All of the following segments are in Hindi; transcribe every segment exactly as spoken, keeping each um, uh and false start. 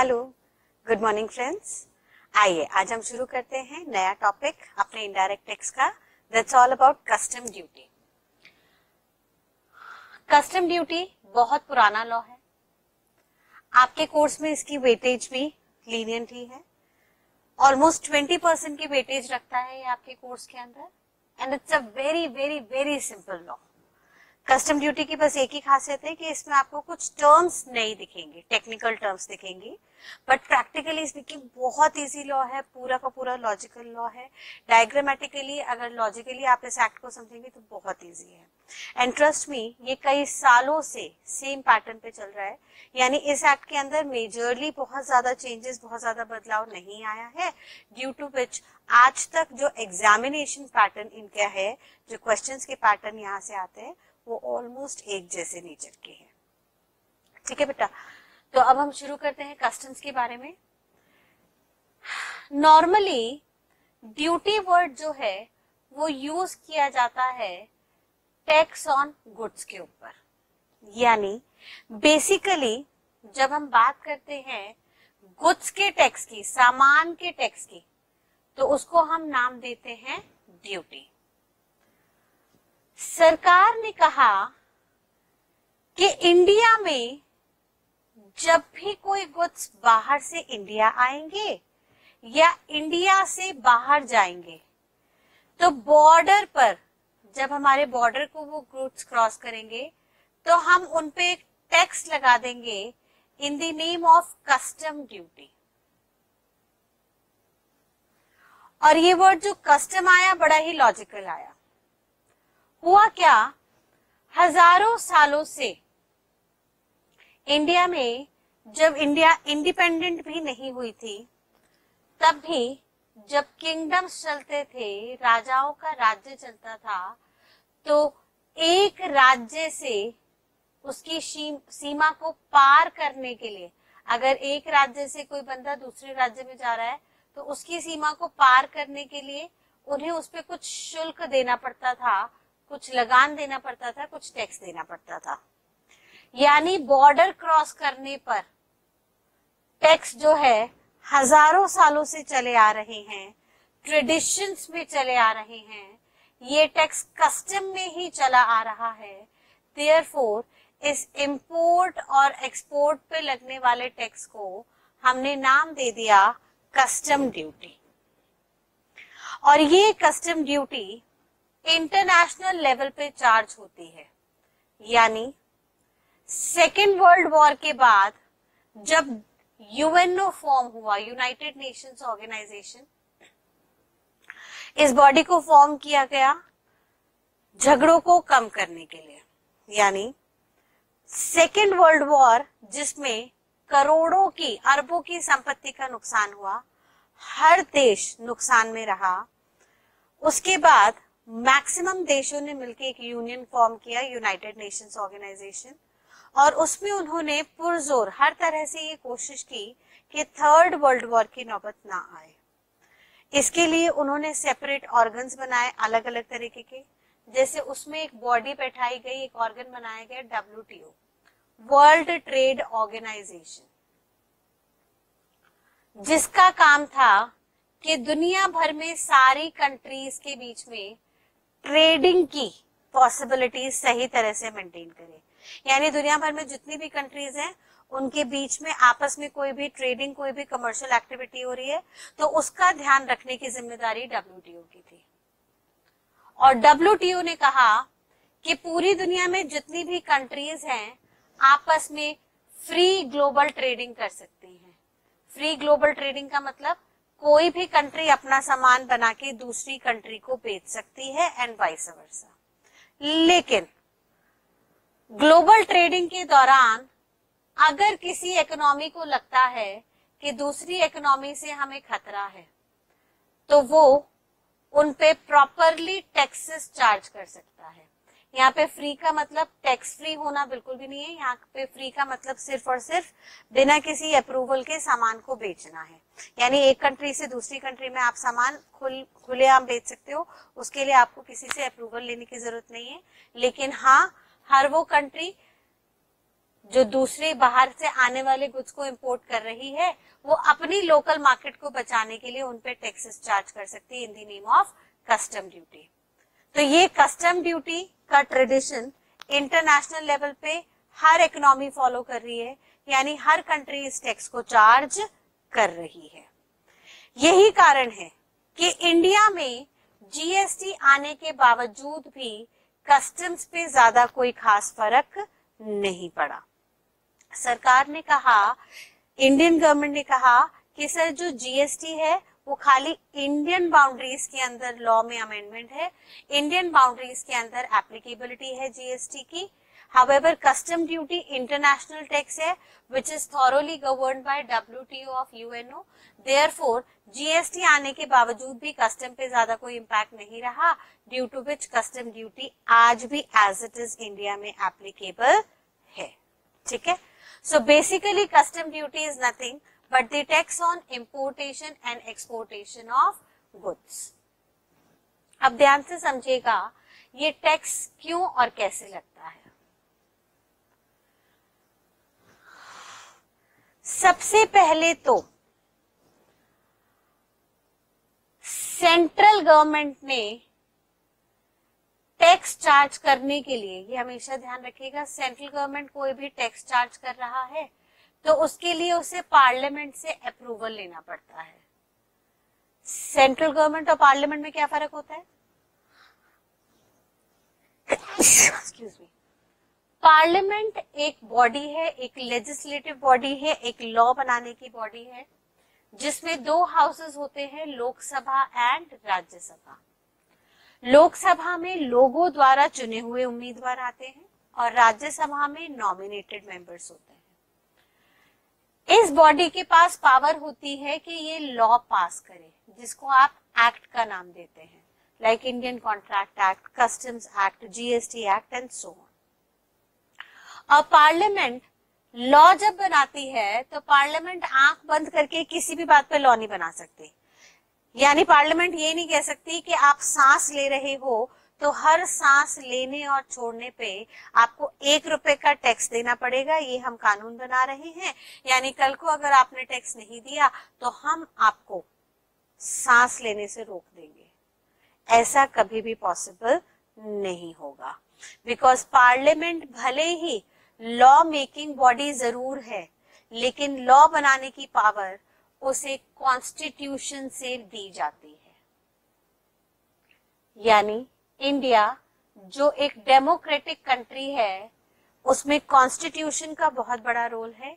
Hello, good morning friends. आइए आज हम शुरू करते हैं नया टॉपिक अपने इनडायरेक्ट टैक्स का, that's all about custom duty. Custom duty बहुत पुराना लॉ है। आपके कोर्स में इसकी वेटेज भी लीनियंट ही है, ऑलमोस्ट ट्वेंटी परसेंट की वेटेज रखता है आपके कोर्स के अंदर। And it's a very very very simple law. Custom duty की बस एक ही खासियत है कि इसमें आपको कुछ टर्म्स नहीं दिखेंगे, टेक्निकल टर्म्स दिखेंगी, बट प्रैक्टिकली स्पीकिंग बहुत इजी लॉ है, पूरा का पूरा लॉजिकल लॉ है। डायग्रामेटिकली अगर लॉजिकली आप इस एक्ट को समझेंगे तो बहुत इजी है। एंड ट्रस्ट मी, ये कई सालों से सेम पैटर्न पे चल रहा है, यानी इस एक्ट के अंदर मेजरली बहुत ज्यादा चेंजेस, बहुत ज्यादा बदलाव नहीं आया है, ड्यू टू विच आज तक जो एग्जामिनेशन पैटर्न इनका है, जो क्वेश्चन के पैटर्न यहाँ से आते हैं, वो ऑलमोस्ट एक जैसे नेचर के है। ठीक है बेटा, तो अब हम शुरू करते हैं कस्टम्स के बारे में। नॉर्मली ड्यूटी वर्ड जो है वो यूज किया जाता है टैक्स ऑन गुड्स के ऊपर, यानी बेसिकली जब हम बात करते हैं गुड्स के टैक्स की, सामान के टैक्स की, तो उसको हम नाम देते हैं ड्यूटी। सरकार ने कहा कि इंडिया में जब भी कोई गुड्स बाहर से इंडिया आएंगे या इंडिया से बाहर जाएंगे, तो बॉर्डर पर जब हमारे बॉर्डर को वो गुड्स क्रॉस करेंगे तो हम उनपे एक टैक्स लगा देंगे in the name of custom duty. और ये वर्ड जो कस्टम आया बड़ा ही लॉजिकल आया। हुआ क्या, हजारों सालों से इंडिया में जब इंडिया इंडिपेंडेंट भी नहीं हुई थी, तब भी जब किंगडम्स चलते थे, राजाओं का राज्य चलता था, तो एक राज्य से उसकी सीमा को पार करने के लिए, अगर एक राज्य से कोई बंदा दूसरे राज्य में जा रहा है तो उसकी सीमा को पार करने के लिए उन्हें उस पे कुछ शुल्क देना पड़ता था, कुछ लगान देना पड़ता था, कुछ टैक्स देना पड़ता था। यानी बॉर्डर क्रॉस करने पर टैक्स जो है हजारों सालों से चले आ रहे हैं, ट्रेडिशंस में चले आ रहे हैं, ये टैक्स कस्टम में ही चला आ रहा है। देयरफॉर इस इंपोर्ट और एक्सपोर्ट पे लगने वाले टैक्स को हमने नाम दे दिया कस्टम ड्यूटी। और ये कस्टम ड्यूटी इंटरनेशनल लेवल पे चार्ज होती है, यानी सेकेंड वर्ल्ड वॉर के बाद जब यूएनओ फॉर्म हुआ, यूनाइटेड नेशंस ऑर्गेनाइजेशन, इस बॉडी को फॉर्म किया गया झगड़ों को कम करने के लिए। यानी सेकेंड वर्ल्ड वॉर जिसमें करोड़ों की, अरबों की संपत्ति का नुकसान हुआ, हर देश नुकसान में रहा। उसके बाद मैक्सिमम देशों ने मिलकर एक यूनियन फॉर्म किया, यूनाइटेड नेशंस ऑर्गेनाइजेशन, और उसमें उन्होंने पुरजोर हर तरह से ये कोशिश की कि थर्ड वर्ल्ड वॉर की नौबत ना आए। इसके लिए उन्होंने सेपरेट ऑर्गन्स बनाए अलग अलग तरीके के, जैसे उसमें एक बॉडी बैठाई गई, एक ऑर्गन बनाया गया डब्ल्यूटीओ, वर्ल्ड ट्रेड ऑर्गेनाइजेशन, जिसका काम था कि दुनिया भर में सारी कंट्रीज के बीच में ट्रेडिंग की पॉसिबिलिटीज सही तरह से मेंटेन करें। यानी दुनिया भर में जितनी भी कंट्रीज हैं, उनके बीच में आपस में कोई भी ट्रेडिंग, कोई भी कमर्शियल एक्टिविटी हो रही है तो उसका ध्यान रखने की जिम्मेदारी डब्ल्यूटीओ की थी। और डब्ल्यूटीओ ने कहा कि पूरी दुनिया में जितनी भी कंट्रीज हैं आपस में फ्री ग्लोबल ट्रेडिंग कर सकती हैं। फ्री ग्लोबल ट्रेडिंग का मतलब कोई भी कंट्री अपना सामान बना के दूसरी कंट्री को बेच सकती है एंड वाइस वर्सा। लेकिन ग्लोबल ट्रेडिंग के दौरान अगर किसी इकोनॉमी को लगता है कि दूसरी इकोनॉमी से हमें खतरा है, तो वो उनपे प्रॉपरली टैक्सेस चार्ज कर सकता है। यहाँ पे फ्री का मतलब टैक्स फ्री होना बिल्कुल भी नहीं है, यहाँ पे फ्री का मतलब सिर्फ और सिर्फ बिना किसी अप्रूवल के सामान को बेचना है। यानी एक कंट्री से दूसरी कंट्री में आप सामान खुल खुलेआम बेच सकते हो, उसके लिए आपको किसी से अप्रूवल लेने की जरूरत नहीं है। लेकिन हाँ, हर वो कंट्री जो दूसरी बाहर से आने वाले गुड्स को इंपोर्ट कर रही है वो अपनी लोकल मार्केट को बचाने के लिए उनपे टैक्सेस चार्ज कर सकती है in the name of custom duty. तो ये कस्टम ड्यूटी का ट्रेडिशन इंटरनेशनल लेवल पे हर इकोनॉमी फॉलो कर रही है, यानी हर कंट्री इस टैक्स को चार्ज कर रही है। यही कारण है कि इंडिया में जीएसटी आने के बावजूद भी कस्टम्स पे ज्यादा कोई खास फर्क नहीं पड़ा। सरकार ने कहा, इंडियन गवर्नमेंट ने कहा कि सर जो जीएसटी है वो खाली इंडियन बाउंड्रीज के अंदर लॉ में अमेंडमेंट है, इंडियन बाउंड्रीज के अंदर एप्लीकेबिलिटी है जीएसटी की। However custom duty international tax है which is thoroughly governed by WTO of UNO. Therefore GST आने के बावजूद भी कस्टम पे ज्यादा कोई इम्पैक्ट नहीं रहा, due to which custom duty आज भी एज इट इज इंडिया में एप्लीकेबल है। ठीक है, so basically custom duty is nothing but the tax on importation and exportation of goods. अब ध्यान से समझिएगा ये टैक्स क्यों और कैसे लगता है। सबसे पहले तो सेंट्रल गवर्नमेंट ने टैक्स चार्ज करने के लिए, ये हमेशा ध्यान रखिएगा, सेंट्रल गवर्नमेंट कोई भी टैक्स चार्ज कर रहा है तो उसके लिए उसे पार्लियामेंट से अप्रूवल लेना पड़ता है। सेंट्रल गवर्नमेंट और पार्लियामेंट में क्या फर्क होता है? Excuse me. पार्लियामेंट एक बॉडी है, एक लेजिस्लेटिव बॉडी है, एक लॉ बनाने की बॉडी है, जिसमें दो हाउसेस होते हैं, लोकसभा एंड राज्यसभा। लोकसभा में लोगों द्वारा चुने हुए उम्मीदवार आते हैं और राज्यसभा में नॉमिनेटेड मेंबर्स होते हैं। इस बॉडी के पास पावर होती है कि ये लॉ पास करे, जिसको आप एक्ट का नाम देते हैं, like Indian contract act, customs act, GST act and so on. और पार्लियामेंट लॉ जब बनाती है तो पार्लियामेंट आंख बंद करके किसी भी बात पे लॉ नहीं बना सकती, यानी पार्लियामेंट ये नहीं कह सकती कि आप सांस ले रहे हो तो हर सांस लेने और छोड़ने पे आपको एक रुपए का टैक्स देना पड़ेगा, ये हम कानून बना रहे हैं, यानी कल को अगर आपने टैक्स नहीं दिया तो हम आपको सांस लेने से रोक देंगे। ऐसा कभी भी पॉसिबल नहीं होगा, बिकॉज पार्लियामेंट भले ही लॉ मेकिंग बॉडी जरूर है, लेकिन लॉ बनाने की पावर उसे कॉन्स्टिट्यूशन से दी जाती है। यानी इंडिया जो एक डेमोक्रेटिक कंट्री है उसमें कॉन्स्टिट्यूशन का बहुत बड़ा रोल है।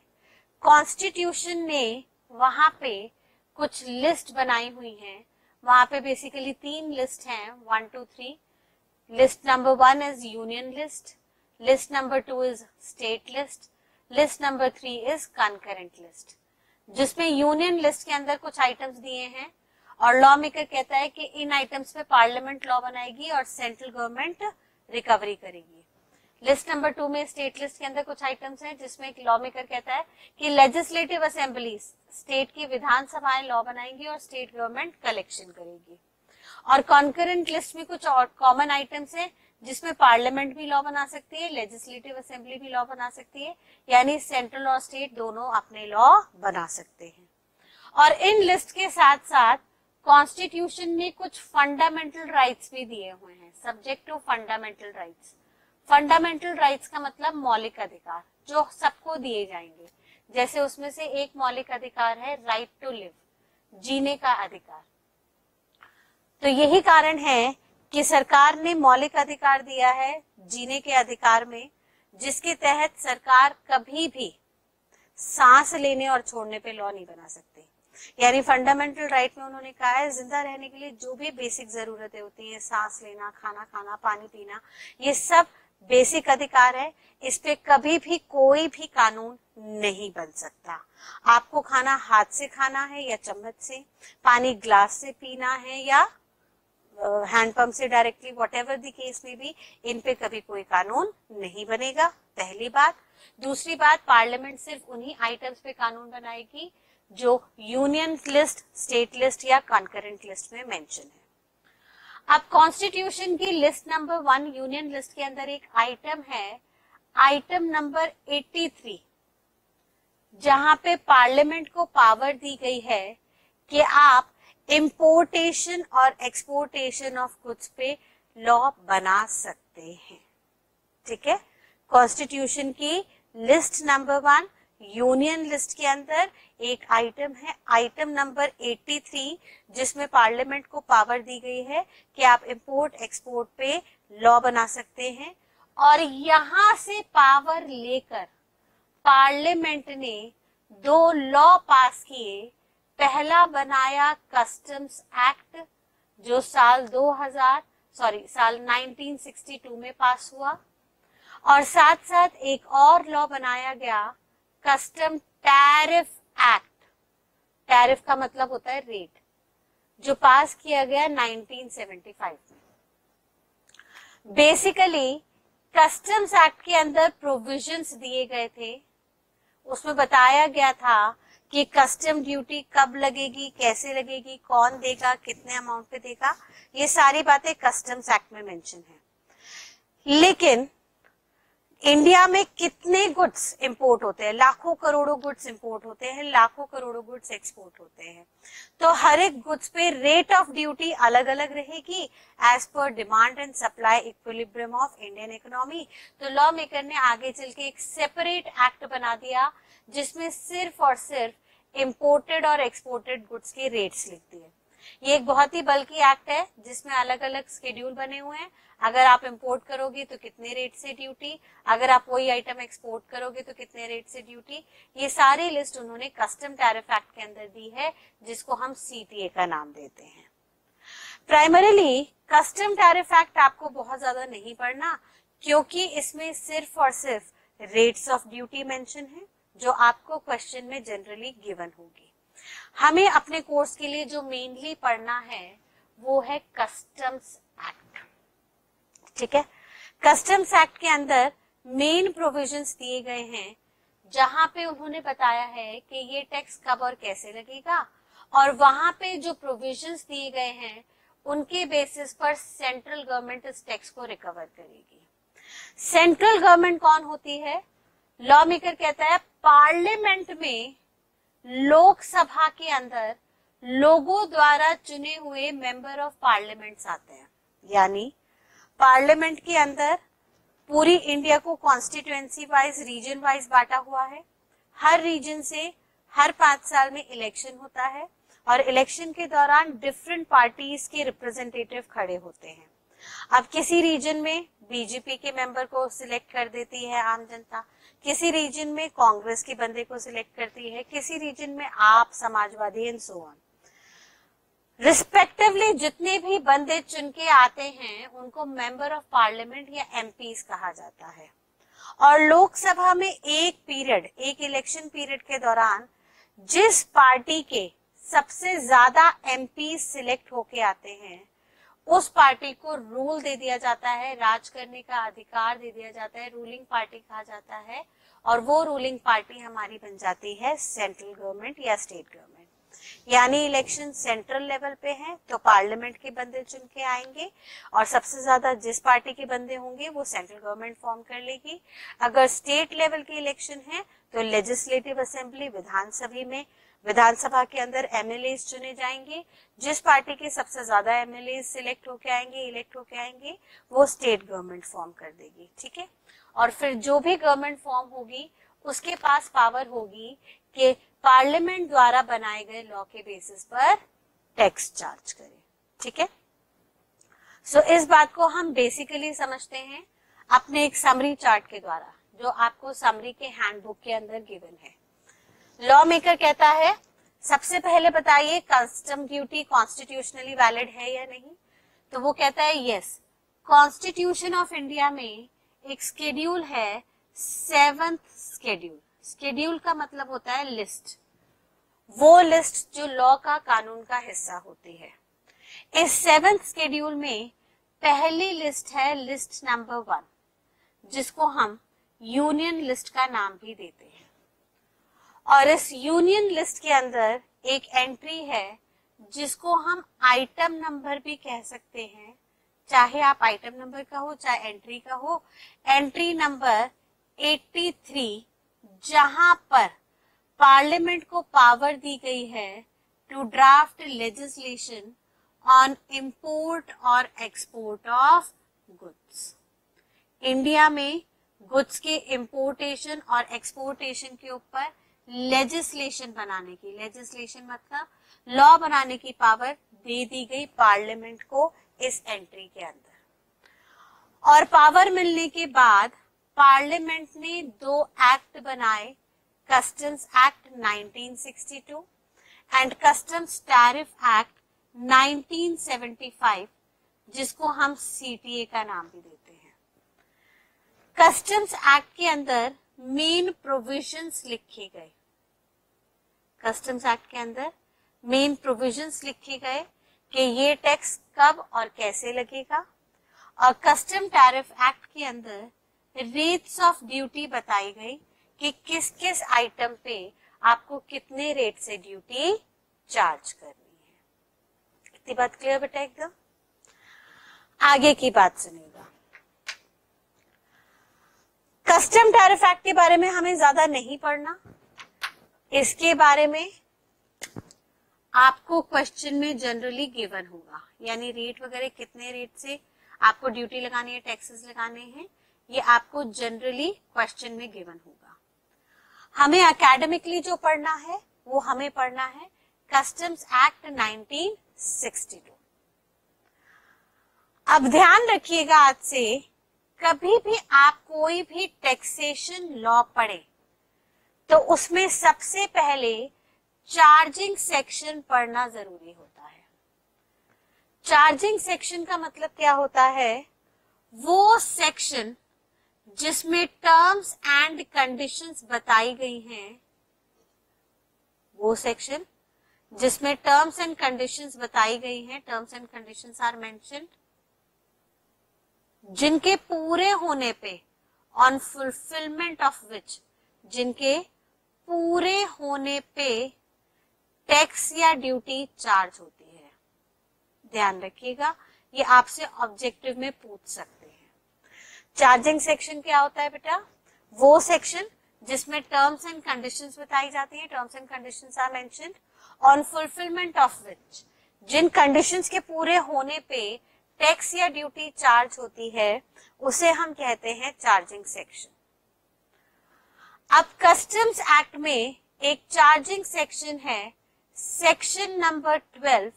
कॉन्स्टिट्यूशन ने वहां पे कुछ लिस्ट बनाई हुई हैं, वहां पे बेसिकली तीन लिस्ट हैं, one two three. List number one is union list, list number two is state list, list number three is concurrent list, जिसमें यूनियन लिस्ट के अंदर कुछ आइटम्स दिए हैं और लॉ मेकर कहता है कि इन आइटम्स पे पार्लियामेंट लॉ बनाएगी और सेंट्रल गवर्नमेंट रिकवरी करेगी। लिस्ट नंबर टू में स्टेट लिस्ट के अंदर कुछ आइटम्स हैं जिसमें लॉ मेकर कहता है कि लेजिस्लेटिव असेंबली, स्टेट की विधानसभाएं लॉ बनाएंगी और स्टेट गवर्नमेंट कलेक्शन करेगी। और कॉन्करेंट लिस्ट में कुछ और कॉमन आइटम्स हैं जिसमें पार्लियामेंट भी लॉ बना सकती है, लेजिस्लेटिव असेंबली भी लॉ बना सकती है, यानी सेंट्रल और स्टेट दोनों अपने लॉ बना सकते हैं। और इन लिस्ट के साथ साथ कॉन्स्टिट्यूशन ने कुछ फंडामेंटल राइट्स भी दिए हुए हैं, subject to fundamental rights. Fundamental rights का मतलब मौलिक अधिकार जो सबको दिए जाएंगे। जैसे उसमें से एक मौलिक अधिकार है राइट टू लिव, जीने का अधिकार। तो यही कारण है कि सरकार ने मौलिक अधिकार दिया है जीने के अधिकार में, जिसके तहत सरकार कभी भी सांस लेने और छोड़ने पे लॉ नहीं बना सकती। यानी फंडामेंटल राइट में उन्होंने कहा है जिंदा रहने के लिए जो भी बेसिक जरूरतें होती हैं, सांस लेना, खाना खाना, पानी पीना, ये सब बेसिक अधिकार है, इस पे कभी भी कोई भी कानून नहीं बन सकता। आपको खाना हाथ से खाना है या चम्मच से, पानी ग्लास से पीना है या हैंडपंप से डायरेक्टली, व्हाटएवर द केस में भी, इन पे कभी कोई कानून नहीं बनेगा। पहली बात। दूसरी बात, पार्लियामेंट सिर्फ उन्हीं आइटम्स पे कानून बनाएगी जो यूनियन लिस्ट, स्टेट लिस्ट या कॉन्करेंट लिस्ट में मेंशन है। अब कॉन्स्टिट्यूशन की list number one union list के अंदर एक आइटम है आइटम नंबर तिरासी, जहां पे पार्लियामेंट को पावर दी गई है कि आप इंपोर्टेशन और एक्सपोर्टेशन ऑफ गुड्स पे लॉ बना सकते हैं। ठीक है, कॉन्स्टिट्यूशन की list number one, union list के अंदर एक आइटम है आइटम नंबर तिरासी, जिसमें पार्लियामेंट को पावर दी गई है कि आप इंपोर्ट एक्सपोर्ट पे लॉ बना सकते हैं। और यहां से पावर लेकर पार्लियामेंट ने दो लॉ पास किए। पहला बनाया कस्टम्स एक्ट, जो साल दो हजार सॉरी साल उन्नीस सौ बासठ में पास हुआ, और साथ साथ एक और लॉ बनाया गया कस्टम टैरिफ एक्ट। टैरिफ का मतलब होता है रेट, जो पास किया गया उन्नीस सौ पचहत्तर में। बेसिकली कस्टम्स एक्ट के अंदर प्रोविजंस दिए गए थे, उसमें बताया गया था कि कस्टम ड्यूटी कब लगेगी, कैसे लगेगी, कौन देगा, कितने अमाउंट पे देगा, ये सारी बातें कस्टम्स एक्ट में मेंशन है। लेकिन इंडिया में कितने गुड्स इंपोर्ट होते हैं, लाखों करोड़ों गुड्स इंपोर्ट होते हैं, लाखों करोड़ों गुड्स एक्सपोर्ट होते हैं, तो हर एक गुड्स पे रेट ऑफ ड्यूटी अलग अलग रहेगी as per demand and supply equilibrium of Indian economy. तो लॉ मेकर ने आगे चल के एक सेपरेट एक्ट बना दिया, जिसमें सिर्फ और सिर्फ इम्पोर्टेड और एक्सपोर्टेड गुड्स के रेट्स लिख दिए। ये एक बहुत ही बल्कि एक्ट है, जिसमें अलग अलग स्केड्यूल बने हुए हैं। अगर आप इंपोर्ट करोगे तो कितने रेट से ड्यूटी, अगर आप वही आइटम एक्सपोर्ट करोगे तो कितने रेट से ड्यूटी, ये सारी लिस्ट उन्होंने कस्टम टैरिफ एक्ट के अंदर दी है, जिसको हम सीटीए का नाम देते हैं। प्राइमरीली कस्टम टैरिफ एक्ट आपको बहुत ज्यादा नहीं पढ़ना, क्योंकि इसमें सिर्फ और सिर्फ रेट्स ऑफ ड्यूटी मेंशन है, जो आपको क्वेश्चन में जनरली गिवन होगी। हमें अपने कोर्स के लिए जो मेनली पढ़ना है वो है कस्टम्स एक्ट। ठीक है, कस्टम्स एक्ट के अंदर मेन प्रोविजंस दिए गए हैं, जहां पे उन्होंने बताया है कि ये टैक्स कब और कैसे लगेगा, और वहां पे जो प्रोविजंस दिए गए हैं उनके बेसिस पर सेंट्रल गवर्नमेंट इस टैक्स को रिकवर करेगी। सेंट्रल गवर्नमेंट कौन होती है? लॉ मेकर कहता है पार्लियामेंट में लोकसभा के अंदर लोगों द्वारा चुने हुए मेंबर ऑफ पार्लियामेंट आते हैं, यानी पार्लियामेंट के अंदर पूरी इंडिया को कॉन्स्टिट्यूएंसी वाइज, रीजन वाइज बांटा हुआ है। हर रीजन से हर पांच साल में इलेक्शन होता है, और इलेक्शन के दौरान डिफरेंट पार्टीज के रिप्रेजेंटेटिव खड़े होते हैं। अब किसी रीजन में बीजेपी के मेंबर को सिलेक्ट कर देती है आम जनता, किसी रीजन में कांग्रेस के बंदे को सिलेक्ट करती है, किसी रीजन में आप Samajwadi and so on. Respectively जितने भी बंदे चुन के आते हैं उनको मेंबर ऑफ पार्लियामेंट या एमपीज कहा जाता है। और लोकसभा में एक पीरियड, एक इलेक्शन पीरियड के दौरान जिस पार्टी के सबसे ज्यादा एमपी सिलेक्ट होके आते हैं, उस पार्टी को रूल दे दिया जाता है, राज करने का अधिकार दे दिया जाता है, रूलिंग पार्टी कहा जाता है। और वो रूलिंग पार्टी हमारी बन जाती है सेंट्रल गवर्नमेंट या स्टेट गवर्नमेंट। यानी इलेक्शन सेंट्रल लेवल पे है तो पार्लियामेंट के बंदे चुन के आएंगे, और सबसे ज्यादा जिस पार्टी के बंदे होंगे वो सेंट्रल गवर्नमेंट फॉर्म कर लेगी। अगर स्टेट लेवल के इलेक्शन है तो लेजिस्लेटिव असेंबली, विधानसभा में विधानसभा के अंदर एमएलए चुने जाएंगे। जिस पार्टी के सबसे ज्यादा एमएलए सिलेक्ट होके आएंगे, इलेक्ट होके आएंगे, वो स्टेट गवर्नमेंट फॉर्म कर देगी। ठीक है, और फिर जो भी गवर्नमेंट फॉर्म होगी उसके पास पावर होगी कि पार्लियामेंट द्वारा बनाए गए लॉ के बेसिस पर टैक्स चार्ज करे। ठीक है, सो इस बात को हम बेसिकली समझते हैं अपने एक समरी चार्ट के द्वारा, जो आपको समरी के हैंडबुक के अंदर गिवन है। लॉ मेकर कहता है सबसे पहले बताइए कस्टम ड्यूटी कॉन्स्टिट्यूशनली वैलिड है या नहीं। तो वो कहता है यस, कॉन्स्टिट्यूशन ऑफ इंडिया में एक स्केड्यूल है सेवंथ स्केड्यूल। स्केड्यूल का मतलब होता है लिस्ट, वो लिस्ट जो लॉ का, कानून का हिस्सा होती है। इस सेवंथ स्केड्यूल में पहली लिस्ट है लिस्ट नंबर वन, जिसको हम यूनियन लिस्ट का नाम भी देते हैं। और इस यूनियन लिस्ट के अंदर एक एंट्री है जिसको हम आइटम नंबर भी कह सकते हैं, चाहे आप आइटम नंबर का हो चाहे एंट्री का हो। एंट्री नंबर एटी थ्री, जहां पर पार्लियामेंट को पावर दी गई है to draft legislation on import और एक्सपोर्ट ऑफ गुड्स। इंडिया में गुड्स के इंपोर्टेशन और एक्सपोर्टेशन के ऊपर लेजिस्लेशन बनाने की, लेजिस्लेशन मतलब लॉ बनाने की पावर दे दी गई पार्लियामेंट को इस एंट्री के अंदर। और पावर मिलने के बाद पार्लियामेंट ने दो एक्ट बनाए, customs act nineteen sixty two and customs tariff act nineteen seventy five, जिसको हम सीटीए का नाम भी देते हैं। कस्टम्स एक्ट के अंदर मेन प्रोविजंस लिखे गए, कस्टम्स एक्ट के अंदर मेन प्रोविजंस लिखे गए कि ये टैक्स कब और कैसे लगेगा, और कस्टम टैरिफ एक्ट के अंदर रेट्स ऑफ ड्यूटी बताई गई कि किस किस आइटम पे आपको कितने रेट से ड्यूटी चार्ज करनी है। इतनी बात क्लियर बेटा एकदम? आगे की बात सुनिएगा। कस्टम टैरिफ एक्ट के बारे में हमें ज्यादा नहीं पढ़ना, इसके बारे में आपको क्वेश्चन में जनरली गिवन होगा, यानी रेट वगैरह कितने रेट से आपको ड्यूटी लगानी है, टैक्सेस लगाने हैं, ये आपको जनरली क्वेश्चन में गिवन होगा। हमें एकेडमिकली जो पढ़ना है वो हमें पढ़ना है customs act nineteen sixty two. अब ध्यान रखिएगा, आज से कभी भी आप कोई भी टैक्सेशन लॉ पढ़े तो उसमें सबसे पहले चार्जिंग सेक्शन पढ़ना जरूरी होता है। चार्जिंग सेक्शन का मतलब क्या होता है? वो सेक्शन जिसमें टर्म्स एंड कंडीशंस बताई गई हैं, वो सेक्शन जिसमें टर्म्स एंड कंडीशंस बताई गई हैं, terms and conditions are mentioned, जिनके पूरे होने पे, ऑन फुलफिलमेंट ऑफ विच, जिनके पूरे होने पे टैक्स या ड्यूटी चार्ज होती है। ध्यान रखिएगा, ये आपसे ऑब्जेक्टिव में पूछ सकते हैं। चार्जिंग सेक्शन क्या होता है बेटा? वो सेक्शन जिसमें टर्म्स एंड कंडीशंस बताई जाती है, terms and conditions are mentioned, on fulfilment of which, जिन कंडीशंस के पूरे होने पे टैक्स या ड्यूटी चार्ज होती है, उसे हम कहते हैं चार्जिंग सेक्शन। अब कस्टम्स एक्ट में एक चार्जिंग सेक्शन है, सेक्शन नंबर ट्वेल्व,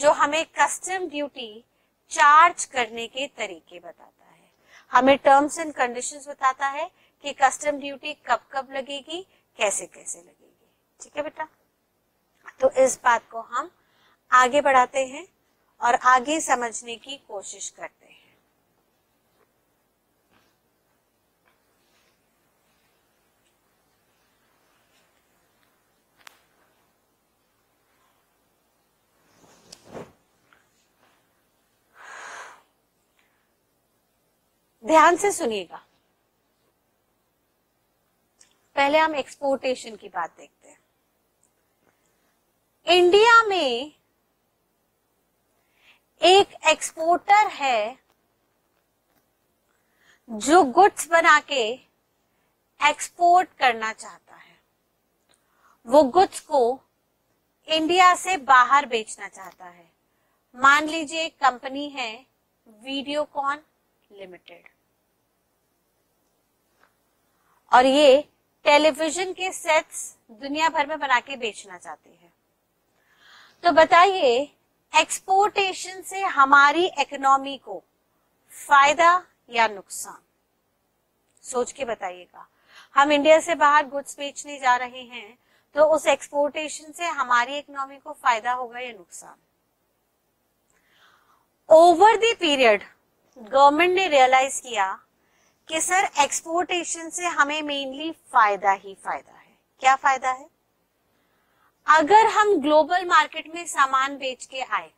जो हमें कस्टम ड्यूटी चार्ज करने के तरीके बताता है, हमें टर्म्स एंड कंडीशंस बताता है कि कस्टम ड्यूटी कब कब लगेगी, कैसे कैसे लगेगी। ठीक है बेटा, तो इस बात को हम आगे बढ़ाते हैं और आगे समझने की कोशिश करते हैं। ध्यान से सुनिएगा। पहले हम एक्सपोर्टेशन की बात देखते हैं। इंडिया में एक एक्सपोर्टर है जो गुड्स बना के एक्सपोर्ट करना चाहता है, वो गुड्स को इंडिया से बाहर बेचना चाहता है। मान लीजिए एक कंपनी है वीडियोकॉन लिमिटेड, और ये टेलीविजन के सेट्स दुनिया भर में बना के बेचना चाहती है। तो बताइए, एक्सपोर्टेशन से हमारी इकोनॉमी को फायदा या नुकसान? सोच के बताइएगा। हम इंडिया से बाहर गुड्स बेचने जा रहे हैं, तो उस एक्सपोर्टेशन से हमारी इकोनॉमी को फायदा होगा या नुकसान? ओवर द पीरियड गवर्नमेंट ने रियलाइज किया कि सर, एक्सपोर्टेशन से हमें मेनली फायदा ही फायदा है। क्या फायदा है? अगर हम ग्लोबल मार्केट में सामान बेच के आए,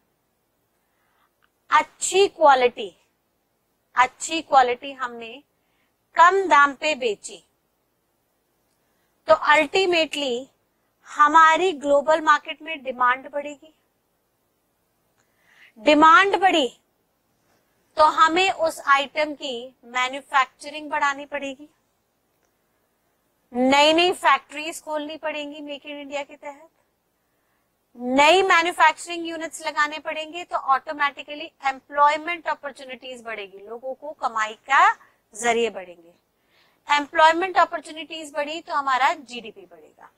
अच्छी क्वालिटी, अच्छी क्वालिटी हमने कम दाम पे बेची, तो अल्टीमेटली हमारी ग्लोबल मार्केट में डिमांड बढ़ेगी। डिमांड बढ़ी तो हमें उस आइटम की मैन्युफैक्चरिंग बढ़ानी पड़ेगी, नई नई फैक्ट्रीज खोलनी पड़ेंगी मेक इन इंडिया के तहत, नई मैन्युफैक्चरिंग यूनिट्स लगाने पड़ेंगे, तो ऑटोमेटिकली एम्प्लॉयमेंट अपॉर्चुनिटीज बढ़ेगी, लोगों को कमाई का जरिए बढ़ेंगे। एम्प्लॉयमेंट अपॉर्चुनिटीज बढ़ी तो हमारा जीडीपी बढ़ेगा।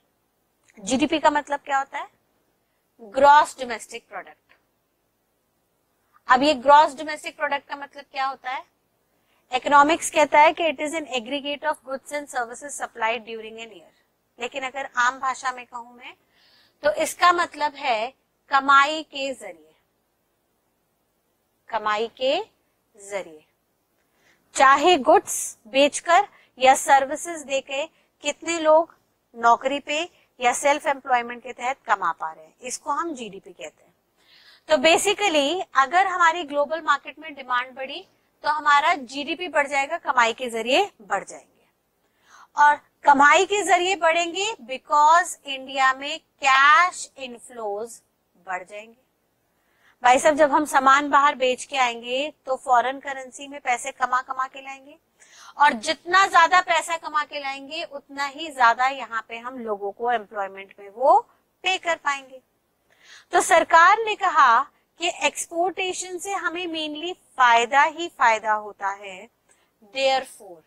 जीडीपी का मतलब क्या होता है? Gross domestic product. अब ये ग्रॉस डोमेस्टिक प्रोडक्ट का मतलब क्या होता है? इकोनॉमिक्स कहता है कि it is an aggregate of goods and services supplied during an year. लेकिन अगर आम भाषा में कहूं मैं तो इसका मतलब है कमाई के जरिए, कमाई के जरिए, चाहे गुड्स बेचकर या सर्विसेज देके कितने लोग नौकरी पे या सेल्फ एम्प्लॉयमेंट के तहत कमा पा रहे हैं, इसको हम जीडीपी कहते हैं। तो बेसिकली अगर हमारी ग्लोबल मार्केट में डिमांड बढ़ी तो हमारा जीडीपी बढ़ जाएगा, कमाई के जरिए बढ़ जाएंगे। और कमाई के जरिए बढ़ेंगे बिकॉज इंडिया में कैश इनफ्लोज बढ़ जाएंगे। भाई साहब, जब हम सामान बाहर बेच के आएंगे तो फॉरेन करेंसी में पैसे कमा कमा के लाएंगे, और जितना ज्यादा पैसा कमा के लाएंगे उतना ही ज्यादा यहाँ पे हम लोगों को एम्प्लॉयमेंट में वो पे कर पाएंगे। तो सरकार ने कहा कि एक्सपोर्टेशन से हमें मेनली फायदा ही फायदा होता है, देयरफॉर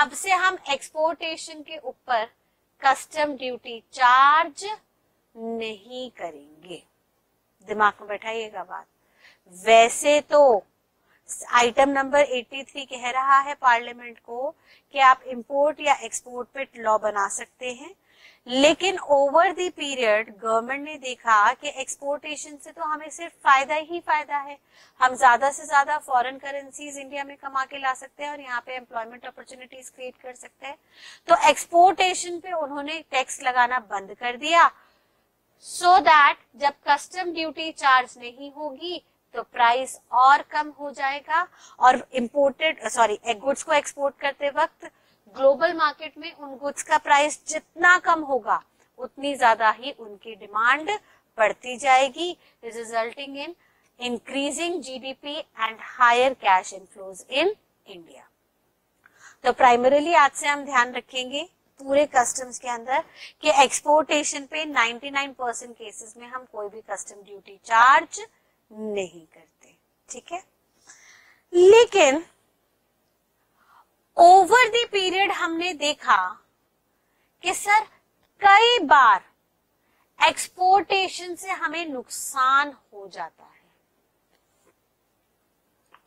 अब से हम एक्सपोर्टेशन के ऊपर कस्टम ड्यूटी चार्ज नहीं करेंगे। दिमाग में बैठाइएगा बात। वैसे तो आइटम नंबर तिरासी कह रहा है पार्लियामेंट को कि आप इंपोर्ट या एक्सपोर्ट पे लॉ बना सकते हैं, लेकिन ओवर द पीरियड गवर्नमेंट ने देखा कि एक्सपोर्टेशन से तो हमें सिर्फ फायदा ही फायदा है, हम ज्यादा से ज्यादा फॉरेन करेंसीज इंडिया में कमा के ला सकते हैं और यहाँ पे एम्प्लॉयमेंट अपॉर्चुनिटीज क्रिएट कर सकते हैं, तो एक्सपोर्टेशन पे उन्होंने टैक्स लगाना बंद कर दिया। सो दैट जब कस्टम ड्यूटी चार्ज नहीं होगी तो प्राइस और कम हो जाएगा और इम्पोर्टेड सॉरी गुड्स को एक्सपोर्ट करते वक्त ग्लोबल मार्केट में उन गुड्स का प्राइस जितना कम होगा उतनी ज्यादा ही उनकी डिमांड बढ़ती जाएगी, resulting in increasing GDP and higher cash inflows in India. तो प्राइमरीली आज से हम ध्यान रखेंगे पूरे कस्टम्स के अंदर कि एक्सपोर्टेशन पे निन्यानवे परसेंट केसेस में हम कोई भी कस्टम ड्यूटी चार्ज नहीं करते, ठीक है। लेकिन ओवर द पीरियड हमने देखा कि सर कई बार एक्सपोर्टेशन से हमें नुकसान हो जाता है।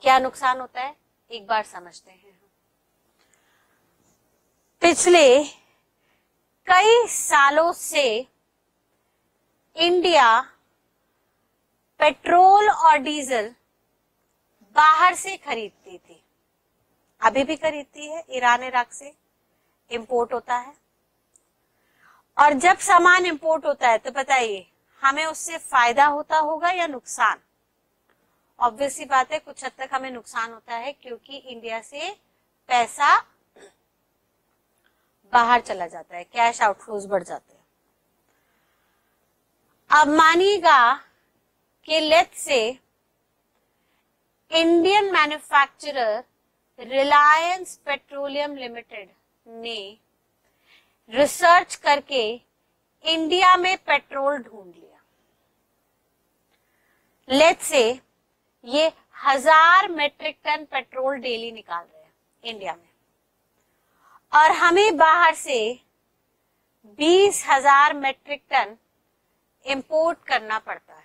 क्या नुकसान होता है एक बार समझते हैं। पिछले कई सालों से इंडिया पेट्रोल और डीजल बाहर से खरीदती थी, अभी भी खरीदती है, ईरान इराक से इंपोर्ट होता है। और जब सामान इंपोर्ट होता है तो बताइए हमें उससे फायदा होता होगा या नुकसान? ऑब्वियस सी बात है कुछ हद तक हमें नुकसान होता है, क्योंकि इंडिया से पैसा बाहर चला जाता है, कैश आउटफ्लोज बढ़ जाते हैं। अब मानिएगा कि let's say Indian manufacturer Reliance petroleum limited ने रिसर्च करके इंडिया में पेट्रोल ढूंढ लिया। लेट्स से ये हजार मेट्रिक टन पेट्रोल डेली निकाल रहे हैं इंडिया में, और हमें बाहर से बीस हजार मेट्रिक टन इंपोर्ट करना पड़ता है।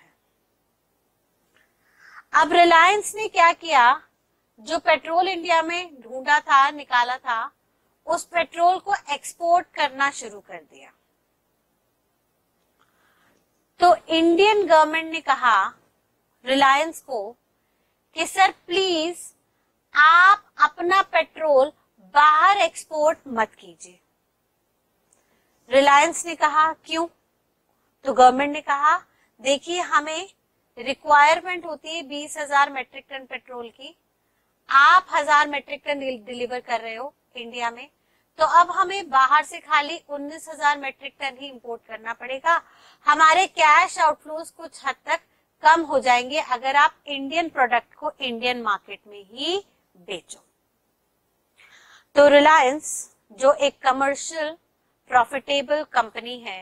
अब रिलायंस ने क्या किया, जो पेट्रोल इंडिया में ढूंढा था, निकाला था, उस पेट्रोल को एक्सपोर्ट करना शुरू कर दिया। तो इंडियन गवर्नमेंट ने कहा रिलायंस को कि सर प्लीज आप अपना पेट्रोल बाहर एक्सपोर्ट मत कीजिए। रिलायंस ने कहा क्यों? तो गवर्नमेंट ने कहा देखिए हमें रिक्वायरमेंट होती है बीस हजार मेट्रिक टन पेट्रोल की, आप हजार मेट्रिक टन डिलीवर कर रहे हो इंडिया में, तो अब हमें बाहर से खाली उन्नीस हजार मेट्रिक टन ही इंपोर्ट करना पड़ेगा। हमारे कैश आउटफ्लोज कुछ हद तक कम हो जाएंगे अगर आप इंडियन प्रोडक्ट को इंडियन मार्केट में ही बेचो। तो रिलायंस जो एक कमर्शियल प्रॉफिटेबल कंपनी है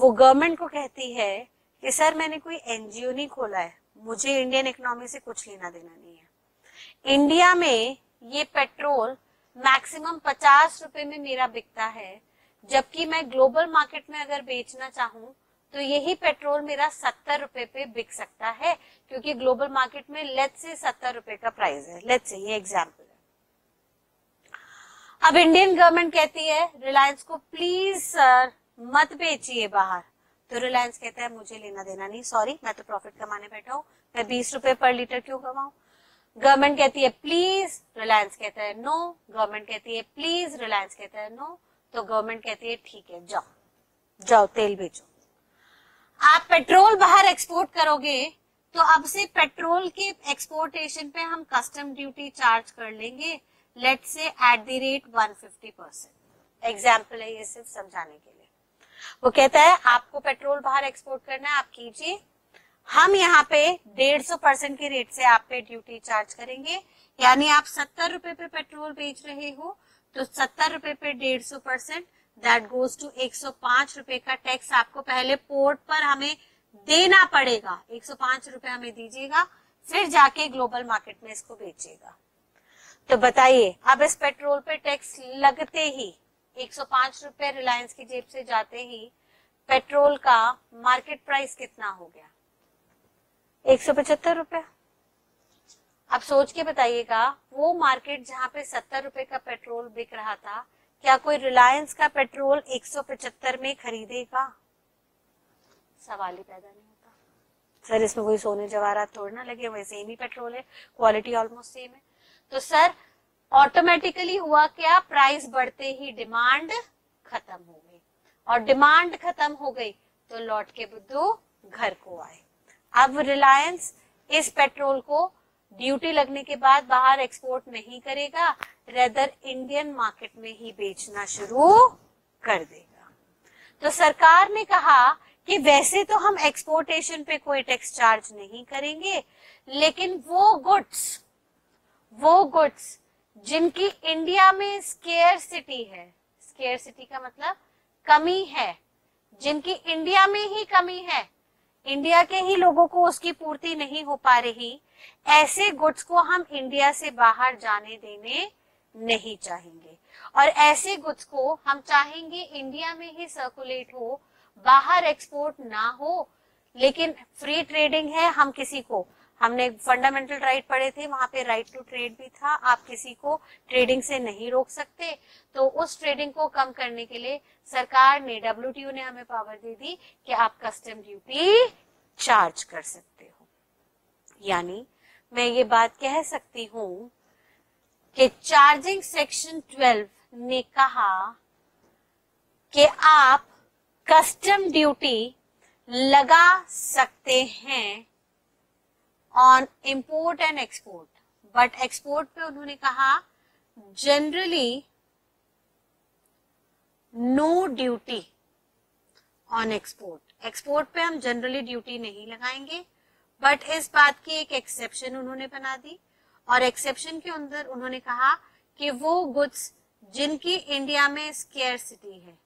वो गवर्नमेंट को कहती है कि सर मैंने कोई एनजीओ नहीं खोला है, मुझे इंडियन इकोनॉमी से कुछ लेना देना नहीं है। इंडिया में ये पेट्रोल मैक्सिमम पचास रुपए में मेरा बिकता है, जबकि मैं ग्लोबल मार्केट में अगर बेचना चाहूँ तो यही पेट्रोल मेरा सत्तर रुपए पे बिक सकता है, क्योंकि ग्लोबल मार्केट में लेट से सत्तर रुपए का प्राइस है। लेट से ये एग्जाम्पल है। अब इंडियन गवर्नमेंट कहती है रिलायंस को प्लीज सर मत बेचिए बाहर, तो रिलायंस कहता है मुझे लेना देना नहीं, सॉरी मैं तो प्रॉफिट कमाने बैठा हूँ, मैं बीस रुपए पर लीटर क्यों कमाऊं। गवर्नमेंट कहती है प्लीज, रिलायंस कहता है नो, गवर्नमेंट कहती है प्लीज, रिलायंस कहता है नो, तो गवर्नमेंट कहती है ठीक है जाओ जाओ तेल बेचो। आप पेट्रोल बाहर एक्सपोर्ट करोगे तो अब से पेट्रोल के एक्सपोर्टेशन पे हम कस्टम ड्यूटी चार्ज कर लेंगे, let say at the rate one fifty percent. Example है ये सिर्फ समझाने के लिए। वो कहता है आपको पेट्रोल बाहर एक्सपोर्ट करना है, आप कीजिए, हम यहाँ पे डेढ़ सौ परसेंट के रेट से आप पे ड्यूटी चार्ज करेंगे, यानी आप सत्तर रुपए पे पेट्रोल बेच रहे हो तो सत्तर रुपए पे डेढ़ सौ परसेंट दैट गोज टू एक सौ पांच रुपए का टैक्स आपको पहले पोर्ट पर हमें देना पड़ेगा। एक सौ पांच रुपए हमें दीजिएगा, फिर जाके ग्लोबल मार्केट में इसको बेचेगा। तो बताइए अब इस पेट्रोल पे टैक्स लगते ही एक सौ पांच रुपए रिलायंस की जेब से जाते ही पेट्रोल का मार्केट प्राइस कितना हो गया, एक सौ पचहत्तर रुपए। अब सोच के बताइएगा वो मार्केट जहाँ पे सत्तर रुपए का पेट्रोल बिक रहा था, क्या कोई रिलायंस का पेट्रोल एक सौ पचहत्तर में खरीदेगा? सवाल ही पैदा नहीं होता। सर इसमें कोई सोने जवाहरात थोड़ी ना लगे, वैसे सेम ही पेट्रोल है, क्वालिटी ऑलमोस्ट सेम है। तो सर ऑटोमेटिकली हुआ क्या, प्राइस बढ़ते ही डिमांड खत्म हो गई, और डिमांड खत्म हो गई तो लौट के बुद्धू घर को आए। अब रिलायंस इस पेट्रोल को ड्यूटी लगने के बाद बाहर एक्सपोर्ट नहीं करेगा, रेदर इंडियन मार्केट में ही बेचना शुरू कर देगा। तो सरकार ने कहा कि वैसे तो हम एक्सपोर्टेशन पे कोई टैक्स चार्ज नहीं करेंगे, लेकिन वो गुड्स वो गुड्स जिनकी इंडिया में स्केयरसिटी है, स्केयरसिटी का मतलब कमी है, जिनकी इंडिया में ही कमी है, इंडिया के ही लोगों को उसकी पूर्ति नहीं हो पा रही, ऐसे गुड्स को हम इंडिया से बाहर जाने देने नहीं चाहेंगे, और ऐसे गुड्स को हम चाहेंगे इंडिया में ही सर्कुलेट हो, बाहर एक्सपोर्ट ना हो। लेकिन फ्री ट्रेडिंग है, हम किसी को, हमने फंडामेंटल राइट पढ़े थे, वहां पे राइट टू ट्रेड भी था, आप किसी को ट्रेडिंग से नहीं रोक सकते। तो उस ट्रेडिंग को कम करने के लिए सरकार ने, डब्ल्यूटीओ ने हमें पावर दे दी कि आप कस्टम ड्यूटी चार्ज कर सकते हो। यानी मैं ये बात कह सकती हूँ कि चार्जिंग सेक्शन ट्वेल्व ने कहा कि आप कस्टम ड्यूटी लगा सकते हैं on import and export, but export पे उन्होंने कहा generally no duty on export. Export पे हम जनरली ड्यूटी नहीं लगाएंगे, बट इस बात की एक एक्सेप्शन उन्होंने बना दी, और एक्सेप्शन के अंदर उन्होंने कहा कि वो गुड्स जिनकी इंडिया में स्केयरसिटी है,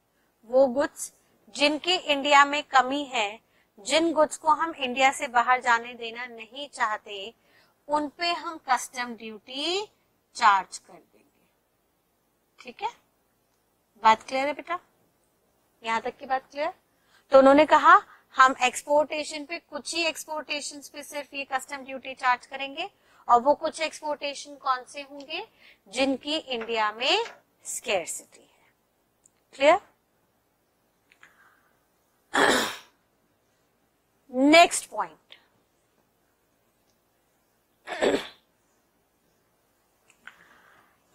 वो गुड्स जिनकी इंडिया में कमी है, जिन गुड्स को हम इंडिया से बाहर जाने देना नहीं चाहते, उन पे हम कस्टम ड्यूटी चार्ज कर देंगे। ठीक है, बात क्लियर है बेटा, यहाँ तक की बात क्लियर। तो उन्होंने कहा हम एक्सपोर्टेशन पे, कुछ ही एक्सपोर्टेशन पे सिर्फ ये कस्टम ड्यूटी चार्ज करेंगे, और वो कुछ एक्सपोर्टेशन कौन से होंगे, जिनकी इंडिया में स्केयरसिटी है। क्लियर। नेक्स्ट पॉइंट,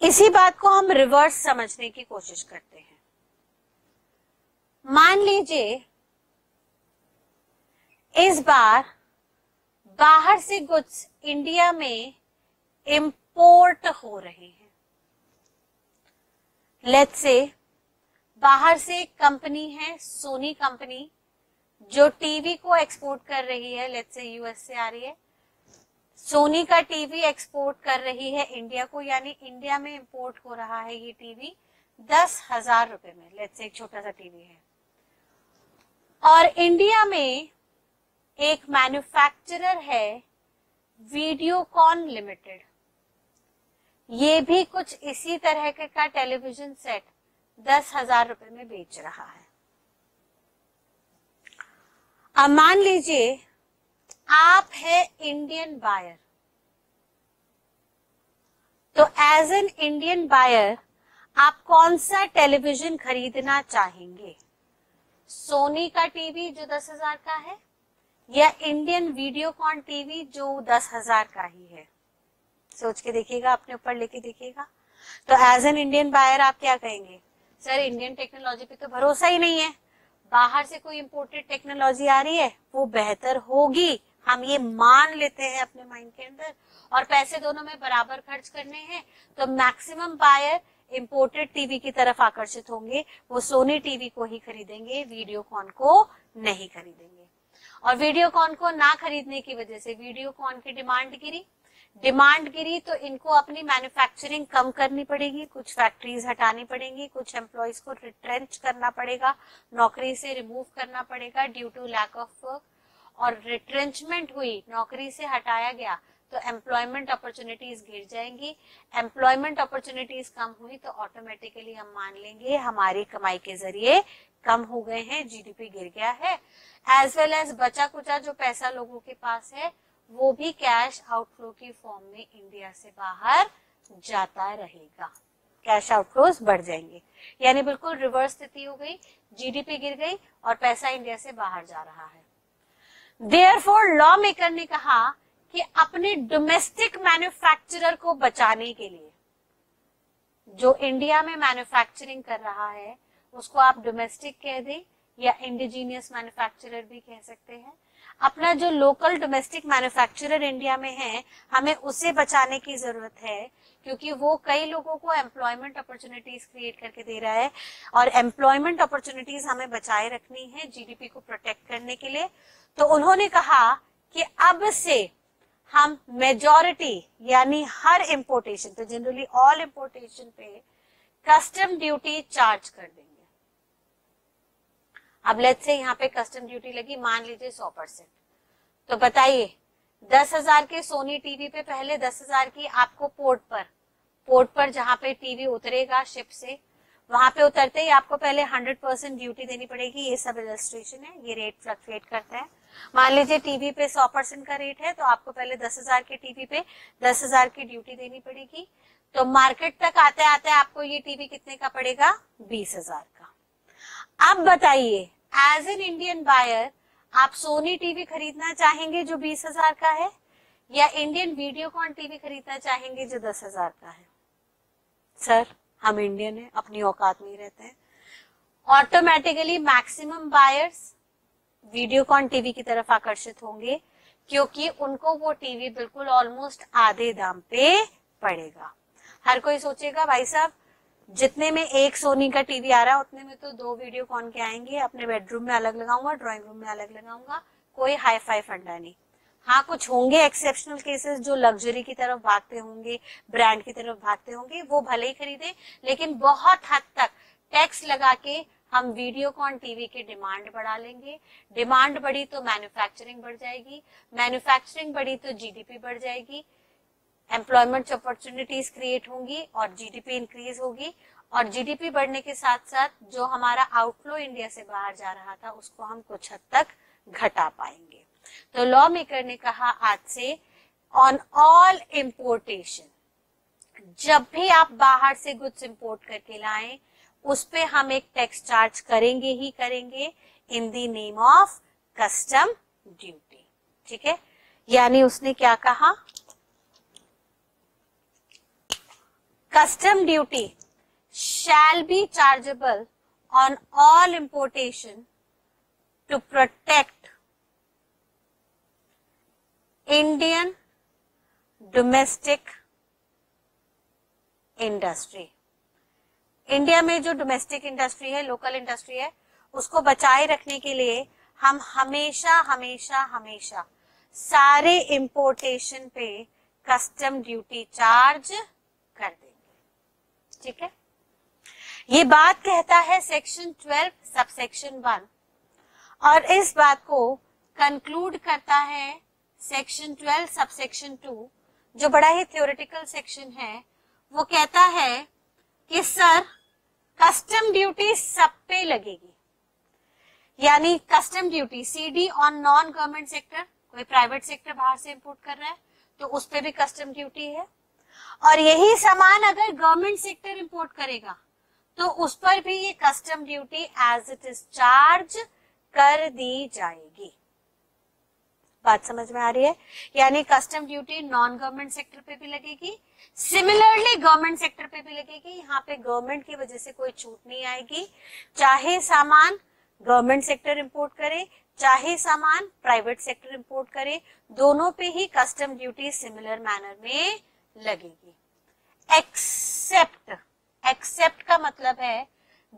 इसी बात को हम रिवर्स समझने की कोशिश करते हैं। मान लीजिए इस बार बाहर से गुड्स इंडिया में इंपोर्ट हो रहे हैं। लेट्स से बाहर से कंपनी है, सोनी कंपनी, जो टीवी को एक्सपोर्ट कर रही है, लेट्स से यूएस से आ रही है, सोनी का टीवी एक्सपोर्ट कर रही है इंडिया को, यानी इंडिया में इंपोर्ट हो रहा है ये टीवी, दस हजार रुपए में, लेट्स से एक छोटा सा टीवी है। और इंडिया में एक मैन्युफैक्चरर है वीडियोकॉन लिमिटेड, ये भी कुछ इसी तरह के का टेलीविजन सेट दस हजार रुपए में बेच रहा है। अब मान लीजिए आप है इंडियन बायर, तो एज एन इंडियन बायर आप कौन सा टेलीविजन खरीदना चाहेंगे, सोनी का टीवी जो दस हजार का है या इंडियन वीडियोकॉन टीवी जो दस हजार का ही है। सोच के देखिएगा, अपने ऊपर लेके देखिएगा। तो एज एन इंडियन बायर आप क्या कहेंगे, सर इंडियन टेक्नोलॉजी पे तो भरोसा ही नहीं है, बाहर से कोई इंपोर्टेड टेक्नोलॉजी आ रही है वो बेहतर होगी, हम ये मान लेते हैं अपने माइंड के अंदर, और पैसे दोनों में बराबर खर्च करने हैं, तो मैक्सिमम बायर इंपोर्टेड टीवी की तरफ आकर्षित होंगे, वो सोनी टीवी को ही खरीदेंगे, वीडियोकॉन को नहीं खरीदेंगे। और वीडियोकॉन को ना खरीदने की वजह से वीडियोकॉन की डिमांड गिरी, डिमांड गिरी तो इनको अपनी मैन्युफैक्चरिंग कम करनी पड़ेगी, कुछ फैक्ट्रीज हटानी पड़ेंगी, कुछ एम्प्लॉयज को रिट्रेंच करना पड़ेगा, नौकरी से रिमूव करना पड़ेगा due to lack of work. और रिट्रेंचमेंट हुई, नौकरी से हटाया गया तो एम्प्लॉयमेंट अपॉर्चुनिटीज गिर जाएंगी, एम्प्लॉयमेंट अपॉर्चुनिटीज कम हुई तो ऑटोमेटिकली हम मान लेंगे हमारी कमाई के जरिए कम हो गए हैं, जीडीपी गिर गया है, एज वेल एज बचा कुचा जो पैसा लोगों के पास है वो भी कैश आउटफ्लो की फॉर्म में इंडिया से बाहर जाता रहेगा, कैश आउटफ्लोज बढ़ जाएंगे। यानी बिल्कुल रिवर्स स्थिति हो गई, जीडीपी गिर गई और पैसा इंडिया से बाहर जा रहा है। देयरफॉर लॉ मेकर ने कहा कि अपने डोमेस्टिक मैन्युफैक्चरर को बचाने के लिए जो इंडिया में मैन्युफैक्चरिंग कर रहा है उसको आप डोमेस्टिक कह दें या इंडिजीनियस मैन्युफैक्चरर भी कह सकते हैं। अपना जो लोकल डोमेस्टिक मैन्युफैक्चरर इंडिया में है हमें उसे बचाने की जरूरत है, क्योंकि वो कई लोगों को एम्प्लॉयमेंट अपॉर्चुनिटीज क्रिएट करके दे रहा है, और एम्प्लॉयमेंट अपॉर्चुनिटीज हमें बचाए रखनी है जीडीपी को प्रोटेक्ट करने के लिए। तो उन्होंने कहा कि अब से हम मेजॉरिटी यानी हर इम्पोर्टेशन, तो जनरली ऑल इम्पोर्टेशन पे कस्टम ड्यूटी चार्ज कर देंगे। अब लेट्स से यहाँ पे कस्टम ड्यूटी लगी मान लीजिए सौ परसेंट, तो बताइए दस हजार के सोनी टीवी पे पहले दस हजार की आपको पोर्ट पर पोर्ट पर जहाँ पे टीवी उतरेगा शिप से, वहां पे उतरते ही आपको पहले हंड्रेड परसेंट ड्यूटी देनी पड़ेगी। ये सब इलस्ट्रेशन है, ये रेट फ्लक्चुएट करता है। मान लीजिए टीवी पे सौ परसेंट का रेट है तो आपको पहले दस हजार के टीवी पे दस हजार की ड्यूटी देनी पड़ेगी। तो मार्केट तक आते आते आपको ये टीवी कितने का पड़ेगा, बीस हजार का। आप बताइए एज एन इंडियन बायर आप सोनी टीवी खरीदना चाहेंगे जो बीस हजार का है या इंडियन वीडियोकॉन टीवी खरीदना चाहेंगे जो दस हजार का है। सर हम इंडियन हैं, अपनी औकात नहीं रहते हैं, automatically maximum buyers Videocon TV की तरफ आकर्षित होंगे, क्योंकि उनको वो टीवी बिल्कुल ऑलमोस्ट आधे दाम पे पड़ेगा। हर कोई सोचेगा भाई साहब जितने में एक सोनी का टीवी आ रहा है उतने में तो दो वीडियोकॉन के आएंगे, अपने बेडरूम में अलग लगाऊंगा, ड्राइंग रूम में अलग लगाऊंगा, कोई हाई फाई फंडा नहीं। हाँ कुछ होंगे एक्सेप्शनल केसेस जो लग्जरी की तरफ भागते होंगे, ब्रांड की तरफ भागते होंगे, वो भले ही खरीदे, लेकिन बहुत हद तक टैक्स लगा के हम वीडियोकॉन टीवी की डिमांड बढ़ा लेंगे। डिमांड बढ़ी तो मैन्युफैक्चरिंग बढ़ जाएगी, मैन्युफैक्चरिंग बढ़ी तो जीडीपी बढ़ जाएगी, एम्प्लॉयमेंट अपॉर्चुनिटीज क्रिएट होंगी और जीडीपी इंक्रीज होगी। और जीडीपी बढ़ने के साथ साथ जो हमारा आउटफ्लो इंडिया से बाहर जा रहा था उसको हम कुछ हद तक घटा पाएंगे। तो लॉ मेकर ने कहा आज से ऑन ऑल इम्पोर्टेशन, जब भी आप बाहर से गुड्स इंपोर्ट करके लाएं उस पे हम एक टैक्स चार्ज करेंगे ही करेंगे in the name of custom duty. ठीक है, यानी उसने क्या कहा, Custom duty shall be chargeable on all importation to protect Indian domestic industry. India में जो डोमेस्टिक इंडस्ट्री है, लोकल इंडस्ट्री है, उसको बचाए रखने के लिए हम हमेशा हमेशा हमेशा सारे इम्पोर्टेशन पे कस्टम ड्यूटी चार्ज कर दें। ठीक है, ये बात कहता है सेक्शन ट्वेल्व सबसेक्शन वन, और इस बात को कंक्लूड करता है सेक्शन ट्वेल्व सबसेक्शन टू, जो बड़ा ही थ्योरेटिकल सेक्शन है। वो कहता है कि सर कस्टम ड्यूटी सब पे लगेगी, यानी custom duty CD on non government sector, कोई प्राइवेट सेक्टर बाहर से इंपोर्ट कर रहा है तो उस पे भी कस्टम ड्यूटी है, और यही सामान अगर गवर्नमेंट सेक्टर इंपोर्ट करेगा तो उस पर भी ये custom duty as it is charge कर दी जाएगी। बात समझ में आ रही है? यानी custom duty non government sector पे भी लगेगी, सिमिलरली गवर्नमेंट सेक्टर पे भी लगेगी। यहाँ पे गवर्नमेंट की वजह से कोई छूट नहीं आएगी, चाहे सामान गवर्नमेंट सेक्टर इंपोर्ट करे चाहे सामान प्राइवेट सेक्टर इंपोर्ट करे, दोनों पे ही कस्टम ड्यूटी सिमिलर मैनर में लगेगी। एक्सेप्ट, एक्सेप्ट का मतलब है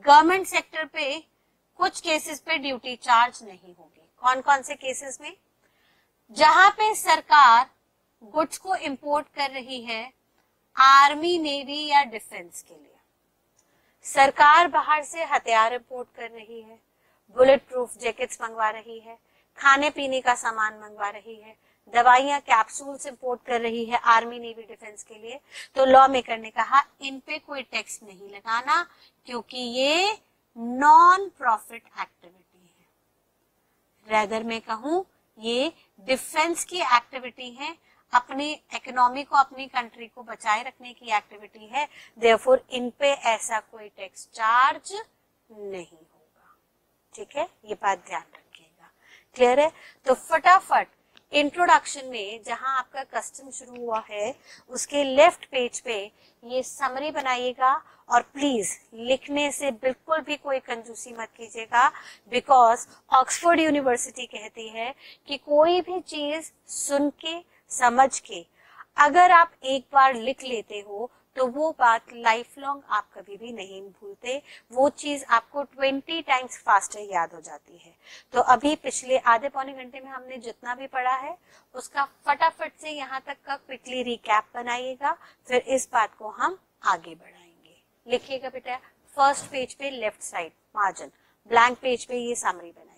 गवर्नमेंट सेक्टर पे कुछ केसेस पे ड्यूटी चार्ज नहीं होगी। कौन कौन से केसेस में? जहां पे सरकार गुड्स को इंपोर्ट कर रही है आर्मी, नेवी या डिफेंस के लिए, सरकार बाहर से हथियार इंपोर्ट कर रही है, बुलेट प्रूफ जैकेट्स मंगवा रही है, खाने पीने का सामान मंगवा रही है, दवाइयां कैप्सूल्स इंपोर्ट कर रही है आर्मी, नेवी, डिफेंस के लिए, तो लॉ मेकर ने कहा इन पे कोई टैक्स नहीं लगाना क्योंकि ये नॉन प्रॉफिट एक्टिविटी है। रेदर मैं कहूं ये डिफेंस की एक्टिविटी है, अपनी इकोनॉमी को, अपनी कंट्री को बचाए रखने की एक्टिविटी है, देयरफॉर इन पे ऐसा कोई टैक्स चार्ज नहीं होगा। ठीक है, ये बात ध्यान रखिएगा। क्लियर है? तो फटाफट इंट्रोडक्शन में जहां आपका कस्टम शुरू हुआ है उसके लेफ्ट पेज पे ये समरी बनाइएगा, और प्लीज लिखने से बिल्कुल भी कोई कंजूसी मत कीजिएगा, बिकॉज ऑक्सफोर्ड यूनिवर्सिटी कहती है कि कोई भी चीज सुन के समझ के अगर आप एक बार लिख लेते हो तो वो बात लाइफ लॉन्ग आप कभी भी नहीं भूलते, वो चीज आपको ट्वेंटी टाइम्स फास्टर याद हो जाती है। तो अभी पिछले आधे पौने घंटे में हमने जितना भी पढ़ा है उसका फटाफट से यहाँ तक का क्विकली रिकैप बनाइएगा, फिर इस बात को हम आगे बढ़ाएंगे। लिखिएगा बेटा, फर्स्ट पेज पे left side margin, blank page पे ये समरी बनाइए।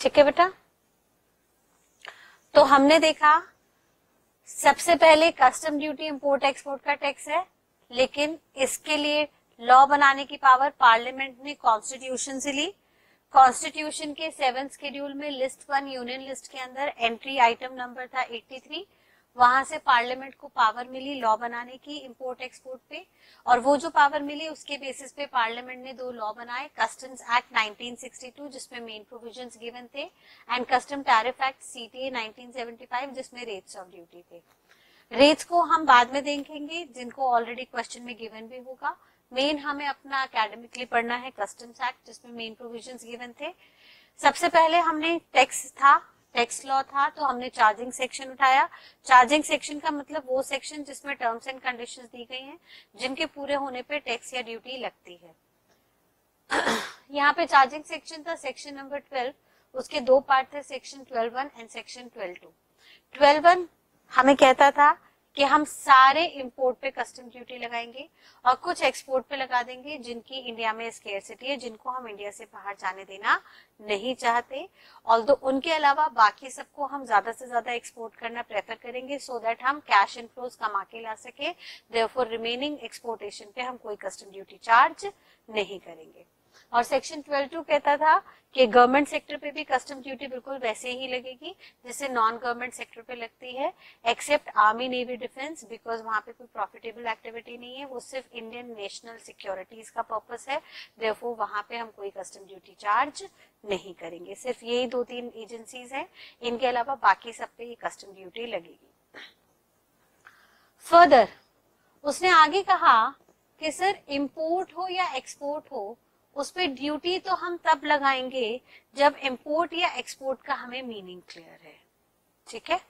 ठीक है बेटा। तो हमने देखा सबसे पहले कस्टम ड्यूटी इंपोर्ट एक्सपोर्ट का टैक्स है, लेकिन इसके लिए लॉ बनाने की पावर पार्लियामेंट ने कॉन्स्टिट्यूशन से ली। कॉन्स्टिट्यूशन के सेवेंथ शेड्यूल में लिस्ट वन यूनियन लिस्ट के अंदर एंट्री आइटम नंबर था तिरासी, वहां से पार्लियामेंट को पावर मिली लॉ बनाने की इंपोर्ट एक्सपोर्ट पे, और वो जो पावर मिली उसके बेसिस पे पार्लियामेंट ने दो लॉ बनाए, customs act nineteen sixty two जिसमें मेन प्रोविजंस गिवन थे, and custom tariff act CTA nineteen seventy five जिसमें रेट्स ऑफ ड्यूटी थे। रेट्स को हम बाद में देखेंगे जिनको ऑलरेडी क्वेश्चन में गिवन भी होगा। मेन हमें अपना अकेडमिकली पढ़ना है कस्टम्स एक्ट जिसमें मेन प्रोविजंस गिवन थे। सबसे पहले हमने टैक्स था, टैक्स लॉ था, तो हमने चार्जिंग सेक्शन उठाया। चार्जिंग सेक्शन का मतलब वो सेक्शन जिसमें टर्म्स एंड कंडीशंस दी गई हैं जिनके पूरे होने पे टैक्स या ड्यूटी लगती है। यहाँ पे चार्जिंग सेक्शन था सेक्शन नंबर ट्वेल्व, उसके दो पार्ट थे, section twelve one and section twelve two. Twelve one हमें कहता था कि हम सारे इंपोर्ट पे कस्टम ड्यूटी लगाएंगे और कुछ एक्सपोर्ट पे लगा देंगे जिनकी इंडिया में स्केयरसिटी है, जिनको हम इंडिया से बाहर जाने देना नहीं चाहते, ऑल्दो उनके अलावा बाकी सबको हम ज्यादा से ज्यादा एक्सपोर्ट करना प्रेफर करेंगे सो दैट हम कैश इनफ्लोज कमा के ला सके। देयरफॉर रिमेनिंग एक्सपोर्टेशन पे हम कोई कस्टम ड्यूटी चार्ज नहीं करेंगे। और सेक्शन ट्वेल्व टू कहता था कि गवर्नमेंट सेक्टर पे भी कस्टम ड्यूटी बिल्कुल वैसे ही लगेगी जैसे नॉन गवर्नमेंट सेक्टर पे लगती है, except army navy defence, because वहां पे कोई प्रॉफिटेबल एक्टिविटी नहीं है, वो सिर्फ इंडियन नेशनल सिक्योरिटीज का पर्पस है, देयरफॉर वहां पे हम कोई कस्टम ड्यूटी चार्ज नहीं करेंगे। सिर्फ यही दो तीन एजेंसीज हैं, इनके अलावा बाकी सब पे ये कस्टम ड्यूटी लगेगी। फर्दर उसने आगे कहा कि सर इम्पोर्ट हो या एक्सपोर्ट हो उस पे ड्यूटी तो हम तब लगाएंगे जब इंपोर्ट या एक्सपोर्ट का हमें मीनिंग क्लियर है। ठीक है,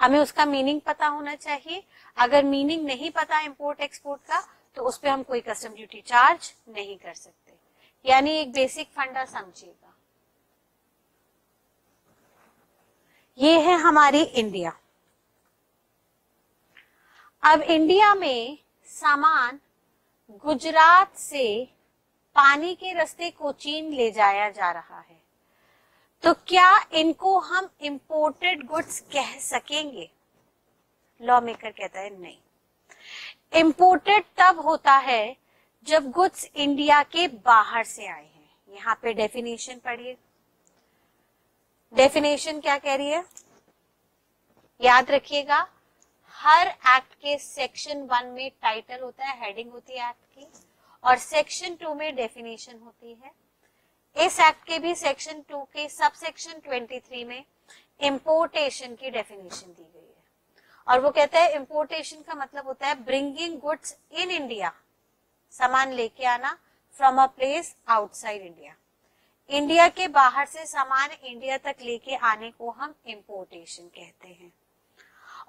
हमें उसका मीनिंग पता होना चाहिए। अगर मीनिंग नहीं पता इंपोर्ट एक्सपोर्ट का तो उस पे हम कोई कस्टम ड्यूटी चार्ज नहीं कर सकते। यानी एक बेसिक फंडा समझिएगा, ये है हमारी इंडिया। अब इंडिया में सामान गुजरात से पानी के रास्ते कोचीन ले जाया जा रहा है, तो क्या इनको हम इंपोर्टेड गुड्स कह सकेंगे? लॉ मेकर कहता है नहीं। इंपोर्टेड तब होता है जब गुड्स इंडिया के बाहर से आए हैं। यहाँ पे डेफिनेशन पढ़िए, डेफिनेशन क्या कह रही है, याद रखिएगा। हर एक्ट के सेक्शन वन में टाइटल होता है, हेडिंग होती है एक्ट की, और सेक्शन टू में डेफिनेशन होती है। इस एक्ट के भी सेक्शन टू के सब सेक्शन तेईस में इंपोर्टेशन की डेफिनेशन दी गई है, और वो कहता है इंपोर्टेशन का मतलब होता है ब्रिंगिंग गुड्स इन इंडिया, सामान लेके आना, from a place outside India. India के बाहर से सामान इंडिया तक लेके आने को हम इंपोर्टेशन कहते हैं।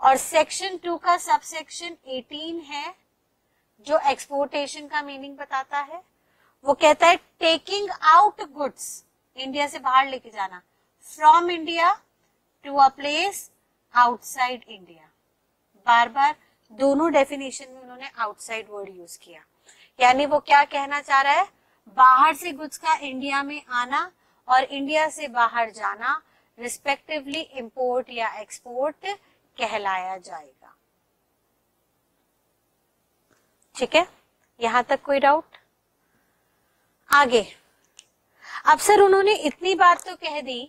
और सेक्शन टू का सब सेक्शन अठारह है जो एक्सपोर्टेशन का मीनिंग बताता है। वो कहता है टेकिंग आउट गुड्स, इंडिया से बाहर लेके जाना, from India to a place outside India. बार बार दोनों डेफिनेशन में उन्होंने आउटसाइड वर्ड यूज किया, यानी वो क्या कहना चाह रहा है, बाहर से गुड्स का इंडिया में आना और इंडिया से बाहर जाना रिस्पेक्टिवली इंपोर्ट या एक्सपोर्ट कहलाया जाएगा। ठीक है, यहां तक कोई डाउट? आगे, अब सर उन्होंने इतनी बात तो कह दी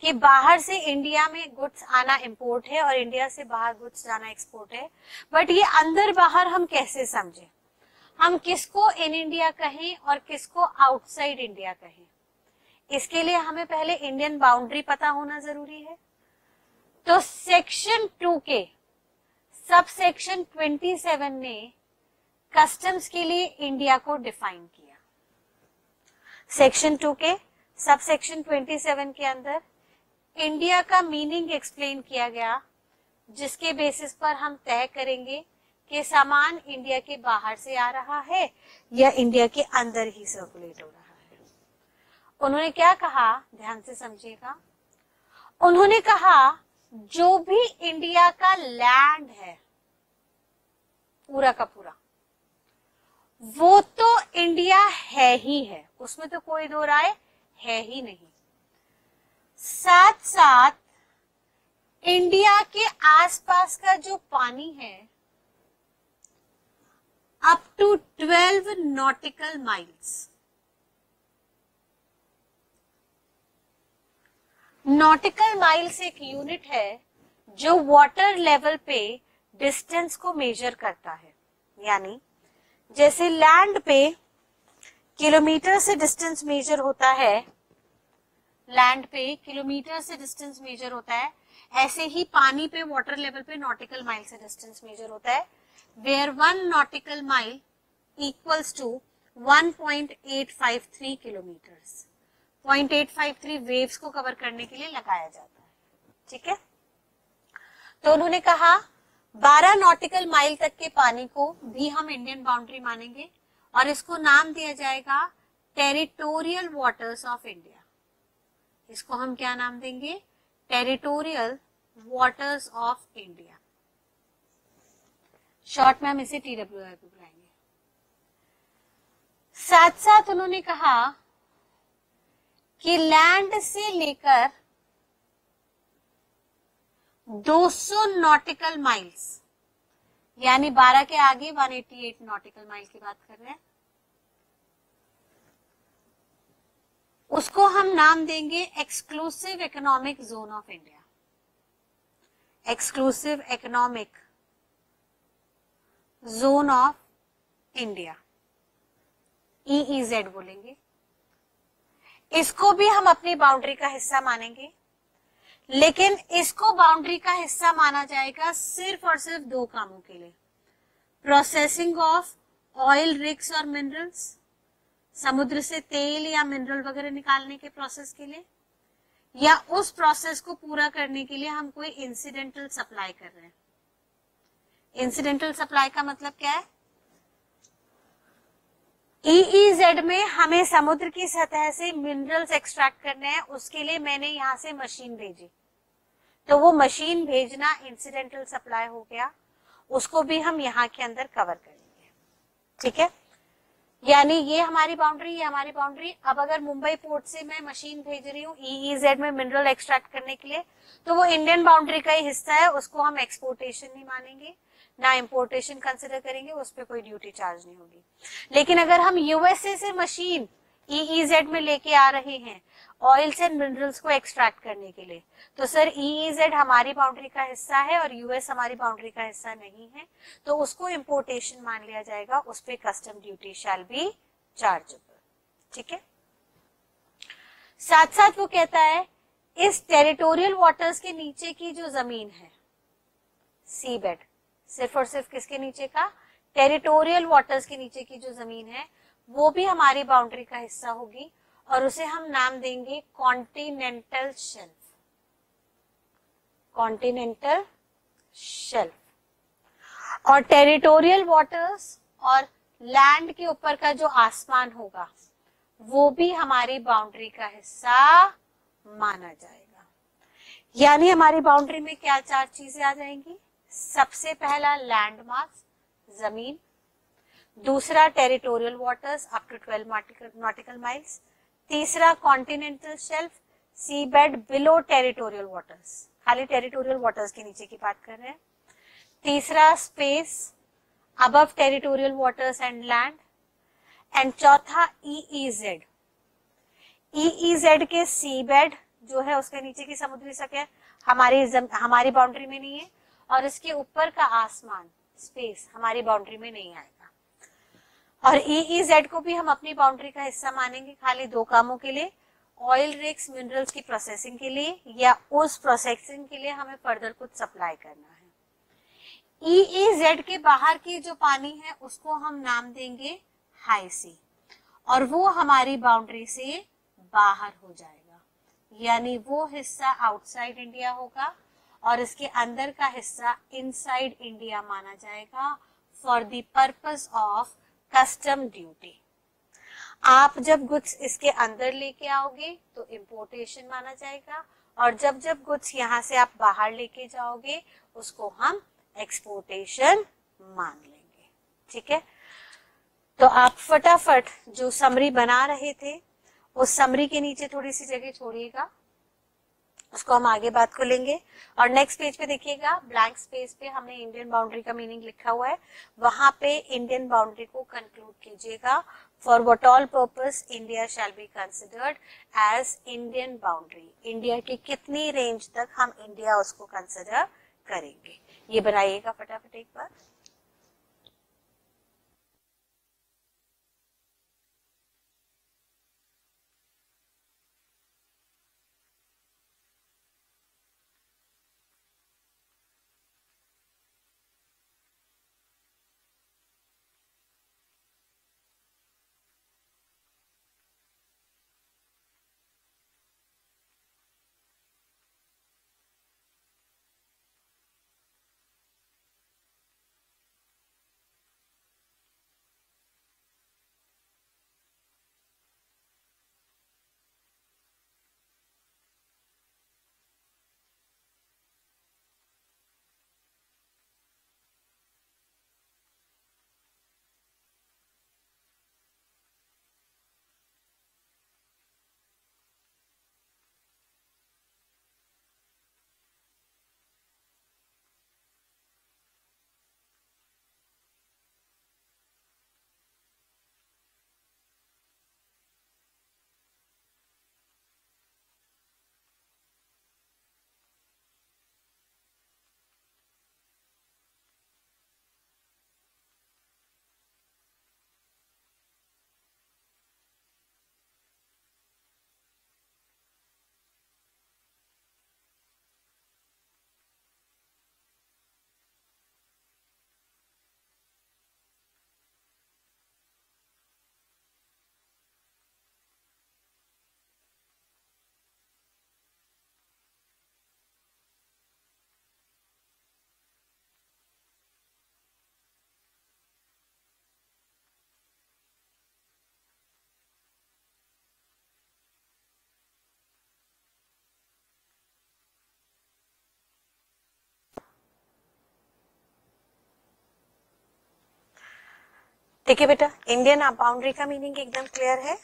कि बाहर से इंडिया में गुड्स आना इंपोर्ट है और इंडिया से बाहर गुड्स जाना एक्सपोर्ट है, बट ये अंदर बाहर हम कैसे समझे, हम किसको इन इंडिया कहें और किसको आउटसाइड इंडिया कहें? इसके लिए हमें पहले इंडियन बाउंड्री पता होना जरूरी है। तो सेक्शन टू के सब सेक्शन ट्वेंटी सेवन ने कस्टम्स के लिए इंडिया को डिफाइन किया। सेक्शन टू के सब सेक्शन सत्ताईस के अंदर इंडिया का मीनिंग एक्सप्लेन किया गया, जिसके बेसिस पर हम तय करेंगे कि सामान इंडिया के बाहर से आ रहा है या इंडिया के अंदर ही सर्कुलेट हो रहा है। उन्होंने क्या कहा, ध्यान से समझिएगा, उन्होंने कहा जो भी इंडिया का लैंड है पूरा का पूरा वो तो इंडिया है ही है, उसमें तो कोई दो राय है ही नहीं। साथ साथ इंडिया के आसपास का जो पानी है up to twelve nautical miles, nautical miles एक यूनिट है जो वाटर लेवल पे डिस्टेंस को मेजर करता है। यानी जैसे लैंड पे किलोमीटर से डिस्टेंस मेजर होता है, लैंड पे किलोमीटर से डिस्टेंस मेजर होता है, ऐसे ही पानी पे वाटर लेवल पे नॉटिकल माइल से डिस्टेंस मेजर होता है। Where one nautical mile equals to one point eight five three kilometres. Point eight five three waves को कवर करने के लिए लगाया जाता है, ठीक है। तो उन्होंने कहा बारह नॉटिकल माइल तक के पानी को भी हम इंडियन बाउंड्री मानेंगे और इसको नाम दिया जाएगा टेरिटोरियल वाटर्स ऑफ इंडिया। इसको हम क्या नाम देंगे? Territorial waters of India. Short में हम इसे टी डब्ल्यू आई बुलाएंगे। साथ साथ उन्होंने कहा कि लैंड से लेकर दो सौ नॉटिकल माइल्स, यानी बारह के आगे एक सौ अट्ठासी नॉटिकल माइल की बात कर रहे हैं, उसको हम नाम देंगे exclusive economic zone of India. Exclusive economic zone of India, E E Z बोलेंगे। इसको भी हम अपनी बाउंड्री का हिस्सा मानेंगे, लेकिन इसको बाउंड्री का हिस्सा माना जाएगा सिर्फ और सिर्फ दो कामों के लिए, प्रोसेसिंग ऑफ ऑयल रिक्स और मिनरल्स, समुद्र से तेल या मिनरल वगैरह निकालने के प्रोसेस के लिए, या उस प्रोसेस को पूरा करने के लिए हम कोई इंसिडेंटल सप्लाई कर रहे हैं। इंसिडेंटल सप्लाई का मतलब क्या है? ई ई ज़ेड में हमें समुद्र की सतह से मिनरल्स एक्सट्रैक्ट करने हैं, उसके लिए मैंने यहाँ से मशीन भेजी, तो वो मशीन भेजना इंसिडेंटल सप्लाई हो गया, उसको भी हम यहाँ के अंदर कवर करेंगे, ठीक है। यानी ये हमारी बाउंड्री, ये हमारी बाउंड्री। अब अगर मुंबई पोर्ट से मैं मशीन भेज रही हूँ ई ई ज़ेड में मिनरल एक्सट्रैक्ट करने के लिए, तो वो इंडियन बाउंड्री का ही हिस्सा है, उसको हम एक्सपोर्टेशन नहीं मानेंगे, ना इम्पोर्टेशन कंसिडर करेंगे, उस पर कोई ड्यूटी चार्ज नहीं होगी। लेकिन अगर हम यूएसए से मशीन ई ई ज़ेड में लेके आ रहे हैं ऑयल्स एंड मिनरल्स को एक्सट्रैक्ट करने के लिए, तो सर ई ई ज़ेड हमारी बाउंड्री का हिस्सा है और यूएस हमारी बाउंड्री का हिस्सा नहीं है, तो उसको इम्पोर्टेशन मान लिया जाएगा, उस पर custom duty shall be chargeable, ठीक है। साथ साथ वो कहता है इस टेरिटोरियल वाटर्स के नीचे की जो जमीन है, सी बेड, सिर्फ और सिर्फ किसके नीचे का? टेरिटोरियल वाटर्स के नीचे की जो जमीन है वो भी हमारी बाउंड्री का हिस्सा होगी और उसे हम नाम देंगे कॉन्टिनेंटल शेल्फ। Continental shelf. और टेरिटोरियल वाटर्स और लैंड के ऊपर का जो आसमान होगा वो भी हमारी बाउंड्री का हिस्सा माना जाएगा। यानी हमारी बाउंड्री में क्या चार चीजें आ जाएंगी? सबसे पहला लैंडमास, जमीन, दूसरा territorial waters up to twelve nautical miles, तीसरा continental shelf, sea bed below territorial waters, खाली टेरिटोरियल वाटर्स के नीचे की बात कर रहे हैं, तीसरा space above territorial waters and land, and चौथा ई ई ज़ेड। ई ई ज़ेड के सी बेड जो है उसके नीचे की समुद्री सतह हमारी हमारी बाउंड्री में नहीं है और इसके ऊपर का आसमान, स्पेस, हमारी बाउंड्री में नहीं आएगा। और ई ई ज़ेड को भी हम अपनी बाउंड्री का हिस्सा मानेंगे खाली दो कामों के लिए, ऑयल रिक्स मिनरल्स की प्रोसेसिंग के लिए या उस प्रोसेसिंग के लिए हमें फर्दर कुछ सप्लाई करना है। ई ई ज़ेड के बाहर की जो पानी है उसको हम नाम देंगे हाई सी और वो हमारी बाउंड्री से बाहर हो जाएगा, यानी वो हिस्सा आउटसाइड इंडिया होगा और इसके अंदर का हिस्सा इनसाइड इंडिया माना जाएगा for the purpose of custom duty. आप जब गुड्स इसके अंदर लेके आओगे तो इम्पोर्टेशन माना जाएगा और जब जब गुड्स यहाँ से आप बाहर लेके जाओगे उसको हम एक्सपोर्टेशन मान लेंगे, ठीक है। तो आप फटाफट जो समरी बना रहे थे उस समरी के नीचे थोड़ी सी जगह छोड़िएगा, उसको हम आगे बात को लेंगे। और नेक्स्ट पेज पे देखिएगा, ब्लैंक स्पेस पे हमने इंडियन बाउंड्री का मीनिंग लिखा हुआ है, वहां पे इंडियन बाउंड्री को कंक्लूड कीजिएगा, for what all purpose India shall be considered as Indian boundary, India की कितनी रेंज तक हम इंडिया उसको कंसिडर करेंगे। ये बनाइएगा फटाफट एक बार। ठीक है बेटा, इंडियन बाउंड्री का मीनिंग एकदम क्लियर है।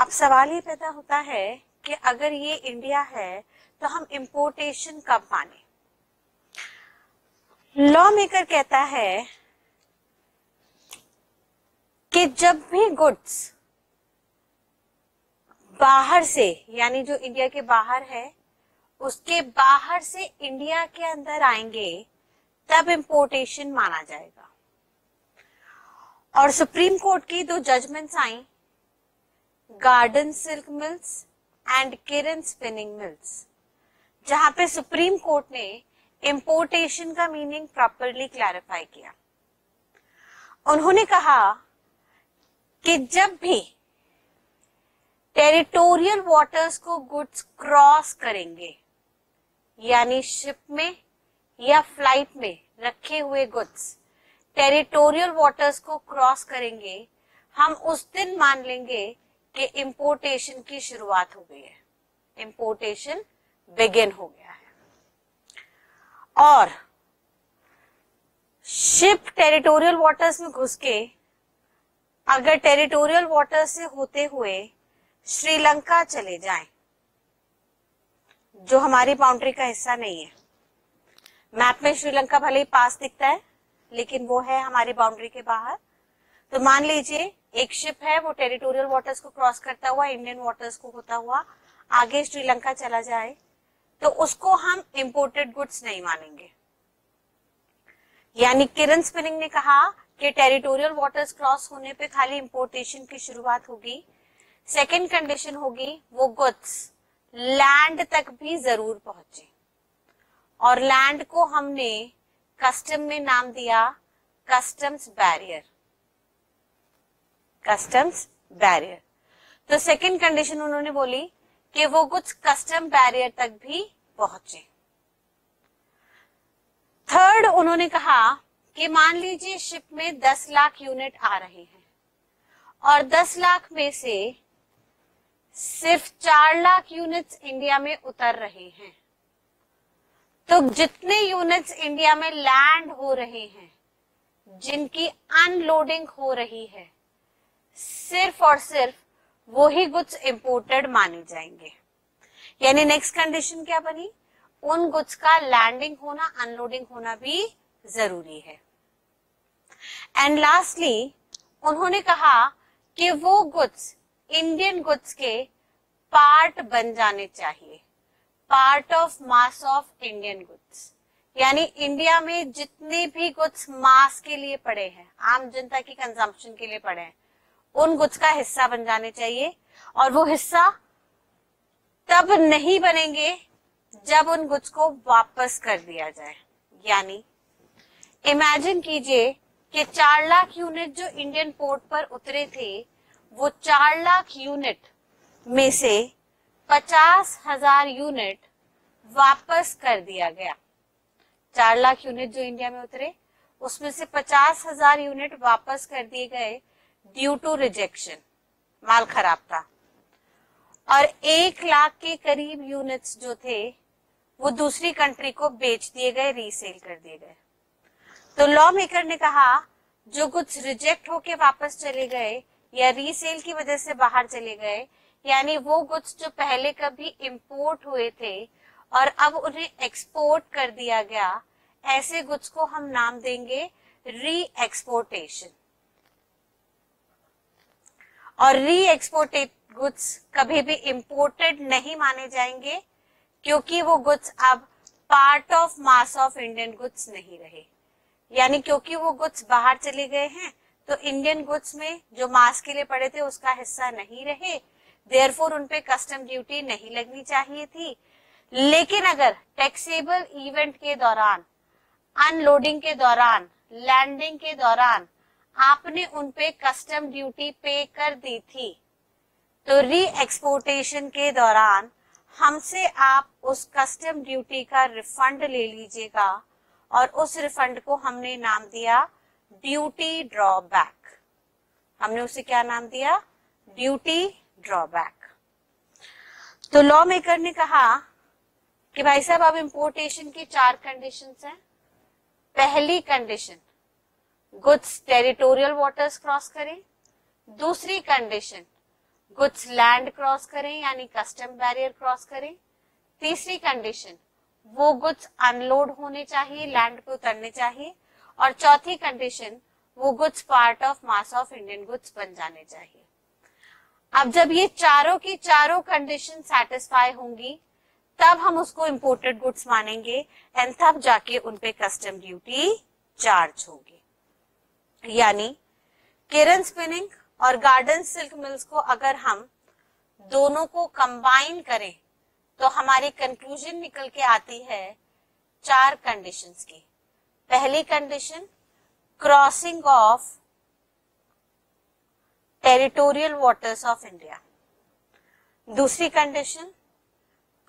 अब सवाल ये पैदा होता है कि अगर ये इंडिया है तो हम इंपोर्टेशन कब माने। लॉ मेकर कहता है कि जब भी गुड्स बाहर से, यानी जो इंडिया के बाहर है, उसके बाहर से इंडिया के अंदर आएंगे तब इंपोर्टेशन माना जाएगा। और सुप्रीम कोर्ट की दो जजमेंट्स आई, garden silk mills and Kiran spinning mills, जहां पे सुप्रीम कोर्ट ने इंपोर्टेशन का मीनिंग प्रॉपरली क्लैरिफाई किया। उन्होंने कहा कि जब भी टेरिटोरियल वाटर्स को गुड्स क्रॉस करेंगे, यानी शिप में या फ्लाइट में रखे हुए गुड्स टेरिटोरियल वाटर्स को क्रॉस करेंगे, हम उस दिन मान लेंगे कि इंपोर्टेशन की शुरुआत हो गई है, इंपोर्टेशन बिगिन हो गया है। और शिप टेरिटोरियल वाटर्स में घुस के अगर टेरिटोरियल वाटर्स से होते हुए श्रीलंका चले जाएं, जो हमारी बाउंड्री का हिस्सा नहीं है, मैप में श्रीलंका भले ही पास दिखता है लेकिन वो है हमारी बाउंड्री के बाहर, तो मान लीजिए एक शिप है, वो टेरिटोरियल वाटर्स को क्रॉस करता हुआ इंडियन वाटर्स को होता हुआ आगे श्रीलंका चला जाए, तो उसको हम इंपोर्टेड गुड्स नहीं मानेंगे। यानी किरण स्पिनिंग ने कहा कि टेरिटोरियल वाटर्स क्रॉस होने पे खाली इंपोर्टेशन की शुरुआत होगी। सेकेंड कंडीशन होगी वो गुड्स लैंड तक भी जरूर पहुंचे, और लैंड को हमने कस्टम में नाम दिया कस्टम्स बैरियर, कस्टम्स बैरियर। तो सेकंड कंडीशन उन्होंने बोली कि वो कुछ कस्टम बैरियर तक भी पहुंचे। थर्ड उन्होंने कहा कि मान लीजिए शिप में दस लाख यूनिट आ रहे हैं और दस लाख में से सिर्फ चार लाख यूनिट्स इंडिया में उतर रहे हैं, तो जितने यूनिट्स इंडिया में लैंड हो रहे हैं, जिनकी अनलोडिंग हो रही है, सिर्फ और सिर्फ वो ही गुड्स इंपोर्टेड माने जाएंगे। यानी नेक्स्ट कंडीशन क्या बनी, उन गुड्स का लैंडिंग होना अनलोडिंग होना भी जरूरी है। एंड लास्टली उन्होंने कहा कि वो गुड्स इंडियन गुड्स के पार्ट बन जाने चाहिए, part of mass of Indian goods, यानी इंडिया में जितने भी गुड्स मास के लिए पड़े हैं, आम जनता की कंजम्पशन के लिए पड़े हैं, उन गुड्स का हिस्सा बन जाने चाहिए। और वो हिस्सा तब नहीं बनेंगे जब उन गुड्स को वापस कर दिया जाए। यानी इमेजिन कीजिए कि चार लाख यूनिट जो इंडियन पोर्ट पर उतरे थे, वो चार लाख यूनिट में से पचास हजार यूनिट वापस कर दिया गया। चार लाख यूनिट जो इंडिया में उतरे उसमें से पचास हजार यूनिट वापस कर दिए गए ड्यू टू रिजेक्शन, माल खराब था। और एक लाख के करीब यूनिट्स जो थे वो दूसरी कंट्री को बेच दिए गए, रीसेल कर दिए गए। तो लॉ मेकर ने कहा जो कुछ रिजेक्ट होके वापस चले गए या रीसेल की वजह से बाहर चले गए, यानी वो गुड्स जो पहले कभी इंपोर्ट हुए थे और अब उन्हें एक्सपोर्ट कर दिया गया, ऐसे गुड्स को हम नाम देंगे री एक्सपोर्टेशन। और री एक्सपोर्टेड गुड्स कभी भी इंपोर्टेड नहीं माने जाएंगे, क्योंकि वो गुड्स अब part of mass of Indian goods नहीं रहे। यानी क्योंकि वो गुड्स बाहर चले गए हैं तो इंडियन गुड्स में जो मास के लिए पड़े थे उसका हिस्सा नहीं रहे, देयरफॉर उनपे कस्टम ड्यूटी नहीं लगनी चाहिए थी। लेकिन अगर टैक्सेबल इवेंट के दौरान, अनलोडिंग के दौरान, लैंडिंग के दौरान आपने उनपे कस्टम ड्यूटी पे कर दी थी, तो री एक्सपोर्टेशन के दौरान हमसे आप उस कस्टम ड्यूटी का रिफंड ले लीजिएगा। और उस रिफंड को हमने नाम दिया ड्यूटी ड्रॉबैक। हमने उसे क्या नाम दिया? Duty drawback. तो लॉ मेकर ने कहा कि भाई साहब अब इंपोर्टेशन की चार कंडीशंस हैं। पहली condition, goods territorial waters cross करें। दूसरी कंडीशन, गुड्स लैंड क्रॉस करें यानी कस्टम बैरियर क्रॉस करें। तीसरी कंडीशन, वो गुड्स अनलोड होने चाहिए, लैंड पे उतरने चाहिए। और चौथी कंडीशन, वो goods part of mass of Indian goods बन जाने चाहिए। अब जब ये चारों की चारों कंडीशन सेटिस्फाई होंगी तब हम उसको इंपोर्टेड गुड्स मानेंगे एंड तब जाके उनपे कस्टम ड्यूटी चार्ज होगी। यानी किरण स्पिनिंग और गार्डन सिल्क मिल्स को अगर हम दोनों को कंबाइन करें तो हमारी कंक्लूजन निकल के आती है चार कंडीशंस की। पहली condition, crossing of territorial waters of India. दूसरी condition,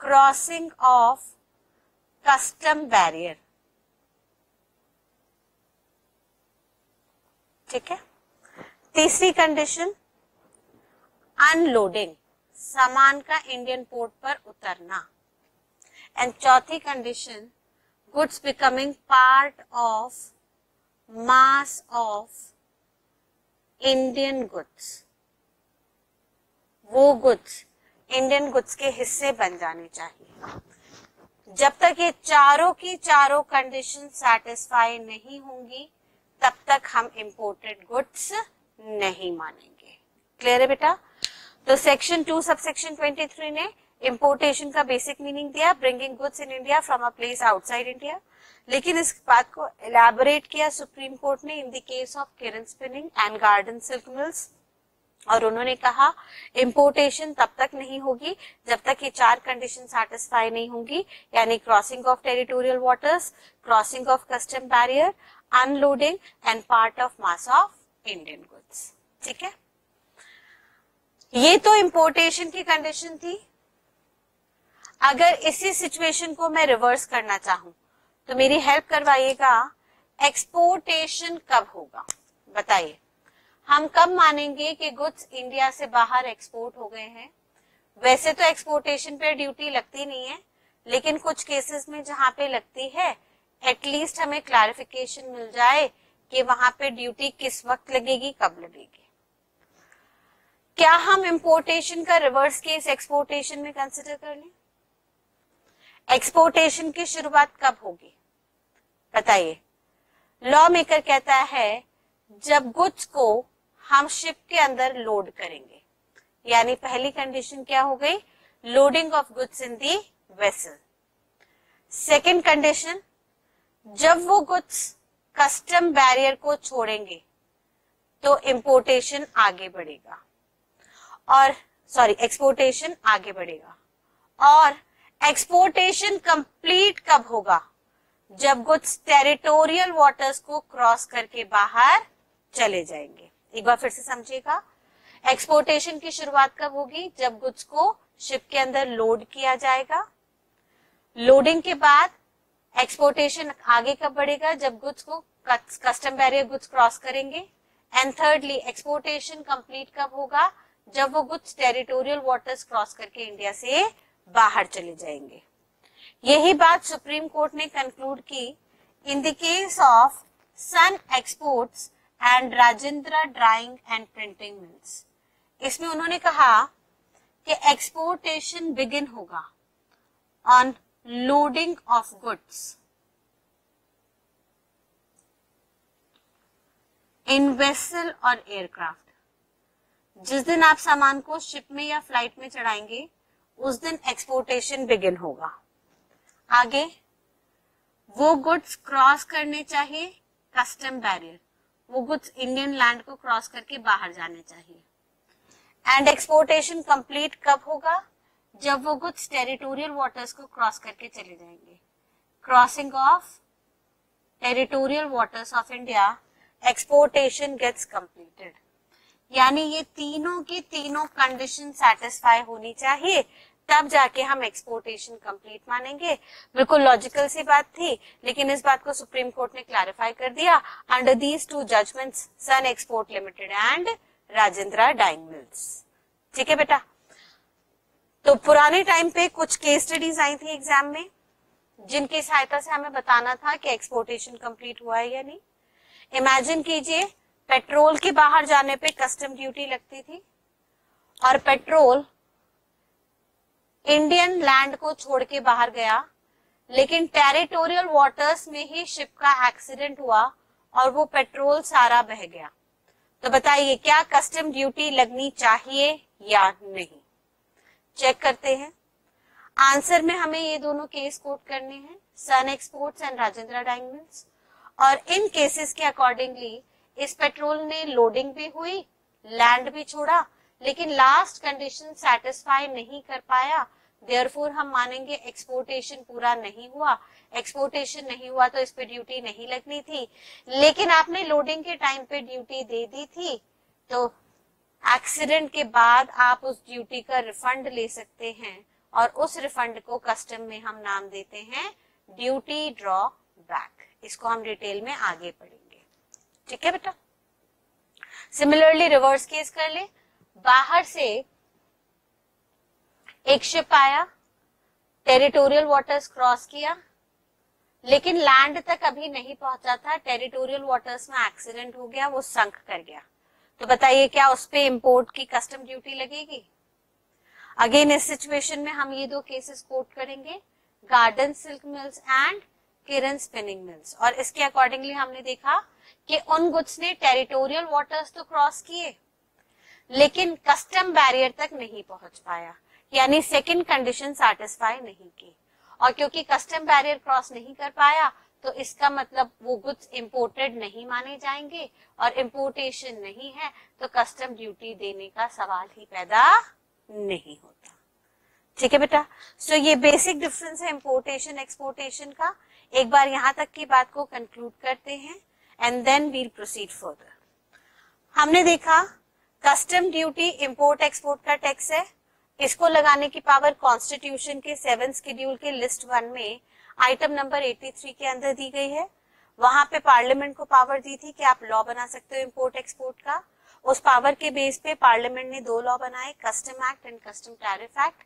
crossing of custom barrier. ठीक है। तीसरी कंडीशन, अनलोडिंग, सामान का इंडियन पोर्ट पर उतरना। एंड चौथी condition, goods becoming part of mass of Indian goods. वो गुड्स इंडियन गुड्स के हिस्से बन जाने चाहिए। जब तक ये चारों की चारों कंडीशन सेटिस्फाई नहीं होंगी तब तक हम इंपोर्टेड गुड्स नहीं मानेंगे। क्लियर है बेटा? तो section two sub section twenty three ने इंपोर्टेशन का बेसिक मीनिंग दिया, bringing goods in India from a place outside India. लेकिन इस बात को एलैबोरेट किया सुप्रीम कोर्ट ने in the case of Kiran spinning and garden silk mills. और उन्होंने कहा इंपोर्टेशन तब तक नहीं होगी जब तक ये चार कंडीशन सेटिस्फाई नहीं होंगी, यानी crossing of territorial waters, crossing of custom barrier, unloading and part of mass of Indian goods. ठीक है, ये तो इंपोर्टेशन की कंडीशन थी। अगर इसी सिचुएशन को मैं रिवर्स करना चाहूं तो मेरी हेल्प करवाइएगा, एक्सपोर्टेशन कब होगा बताइए। हम कब मानेंगे कि गुड्स इंडिया से बाहर एक्सपोर्ट हो गए हैं। वैसे तो एक्सपोर्टेशन पे ड्यूटी लगती नहीं है, लेकिन कुछ केसेस में जहां पे लगती है एटलीस्ट हमें क्लैरिफिकेशन मिल जाए कि वहां पे ड्यूटी किस वक्त लगेगी, कब लगेगी। क्या हम इंपोर्टेशन का रिवर्स केस एक्सपोर्टेशन में कंसिडर कर लें? एक्सपोर्टेशन की शुरुआत कब होगी बताइए। लॉ मेकर कहता है जब गुड्स को हम शिप के अंदर लोड करेंगे, यानी पहली कंडीशन क्या हो गई, loading of goods in the vessel. Second condition, जब वो गुड्स कस्टम बैरियर को छोड़ेंगे तो इंपोर्टेशन आगे बढ़ेगा और सॉरी एक्सपोर्टेशन आगे बढ़ेगा। और एक्सपोर्टेशन कंप्लीट कब होगा, जब गुड्स टेरिटोरियल वाटर्स को क्रॉस करके बाहर चले जाएंगे। एक बार फिर से समझिएगा, एक्सपोर्टेशन की शुरुआत कब होगी, जब गुड्स को शिप के अंदर लोड किया जाएगा। लोडिंग के बाद एक्सपोर्टेशन आगे कब बढ़ेगा, जब गुड्स को कस्टम बैरियर गुड्स क्रॉस करेंगे। एंड थर्डली एक्सपोर्टेशन कंप्लीट कब होगा, जब वो गुड्स टेरिटोरियल वाटर्स क्रॉस करके इंडिया से बाहर चले जाएंगे। यही बात सुप्रीम कोर्ट ने कंक्लूड की in the case of Sun exports and Rajendra drawing and printing mills. इसमें उन्होंने कहा कि एक्सपोर्टेशन बिगिन होगा on loading of goods in vessel और एयरक्राफ्ट। जिस दिन आप सामान को शिप में या फ्लाइट में चढ़ाएंगे उस दिन एक्सपोर्टेशन बिगिन होगा। आगे वो गुड्स क्रॉस करने चाहिए कस्टम बैरियर, वो गुड्स इंडियन लैंड को क्रॉस करके बाहर जाने चाहिए। एंड एक्सपोर्टेशन कंप्लीट कब होगा, जब वो गुड्स टेरिटोरियल वाटर्स को क्रॉस करके चले जाएंगे। Crossing of territorial waters of India, exportation gets completed. यानी ये तीनों की तीनों कंडीशन सेटिस्फाई होनी चाहिए, तब जाके हम एक्सपोर्टेशन कंप्लीट मानेंगे। बिल्कुल लॉजिकल सी बात थी, लेकिन इस बात को सुप्रीम कोर्ट ने क्लैरिफाई कर दिया under these two judgments, Sun export limited and Rajendra dying mills. ठीक है बेटा, तो पुराने टाइम पे कुछ केस स्टडीज आई थी एग्जाम में, जिनकी सहायता से हमें बताना था कि एक्सपोर्टेशन कंप्लीट हुआ है या नहीं। इमेजिन कीजिए, पेट्रोल के बाहर जाने पे कस्टम ड्यूटी लगती थी और पेट्रोल इंडियन लैंड को छोड़ के बाहर गया, लेकिन टेरिटोरियल वाटर्स में ही शिप का एक्सीडेंट हुआ और वो पेट्रोल सारा बह गया। तो बताइए क्या कस्टम ड्यूटी लगनी चाहिए या नहीं। चेक करते हैं, आंसर में हमें ये दोनों केस कोट करने हैं, Sun exports and Rajendra dying mills. और इन केसेस के अकॉर्डिंगली इस पेट्रोल ने लोडिंग भी हुई, लैंड भी छोड़ा, लेकिन लास्ट कंडीशन सेटिस्फाई नहीं कर पाया, देयरफॉर हम मानेंगे एक्सपोर्टेशन पूरा नहीं हुआ। एक्सपोर्टेशन नहीं हुआ तो इस पे ड्यूटी नहीं लगनी थी, लेकिन आपने लोडिंग के टाइम पे ड्यूटी दे दी थी, तो एक्सीडेंट के बाद आप उस ड्यूटी का रिफंड ले सकते हैं और उस रिफंड को कस्टम में हम नाम देते हैं ड्यूटी ड्रॉ बैक। इसको हम डिटेल में आगे पढ़ेंगे। ठीक है बेटा, सिमिलरली रिवर्स केस कर ले, बाहर से एक शिप आया, टेरिटोरियल वाटर्स क्रॉस किया, लेकिन लैंड तक अभी नहीं पहुंचा था, टेरिटोरियल वाटर्स में एक्सीडेंट हो गया, वो संक कर गया। तो बताइए क्या उस पे इंपोर्ट की कस्टम ड्यूटी लगेगी। अगेन इस सिचुएशन में हम ये दो केसेस कोट करेंगे, garden silk mills and Kiran spinning mills. और इसके अकॉर्डिंगली हमने देखा कि उन गुड्स ने टेरिटोरियल वाटर्स तो क्रॉस किए, लेकिन कस्टम बैरियर तक नहीं पहुंच पाया, यानी सेकंड कंडीशन सैटिस्फाई नहीं की। और क्योंकि कस्टम बैरियर क्रॉस नहीं कर पाया तो इसका मतलब वो गुड्स इंपोर्टेड नहीं माने जाएंगे, और इंपोर्टेशन नहीं है तो कस्टम ड्यूटी देने का सवाल ही पैदा नहीं होता। ठीक है बेटा, सो so, ये बेसिक डिफरेंस है इंपोर्टेशन एक्सपोर्टेशन का। एक बार यहाँ तक की बात को कंक्लूड करते हैं and then we'll proceed further. हमने देखा कस्टम ड्यूटी इंपोर्ट एक्सपोर्ट का टैक्स है, इसको लगाने की पावर कॉन्स्टिट्यूशन के सेवन शेड्यूल के लिस्ट वन में आइटम नंबर तिरासी के अंदर दी गई है। वहां पे पार्लियामेंट को पावर दी थी कि आप लॉ बना सकते हो इंपोर्ट एक्सपोर्ट का। उस पावर के बेस पे पार्लियामेंट ने दो लॉ बनाए, custom act and custom tariff act.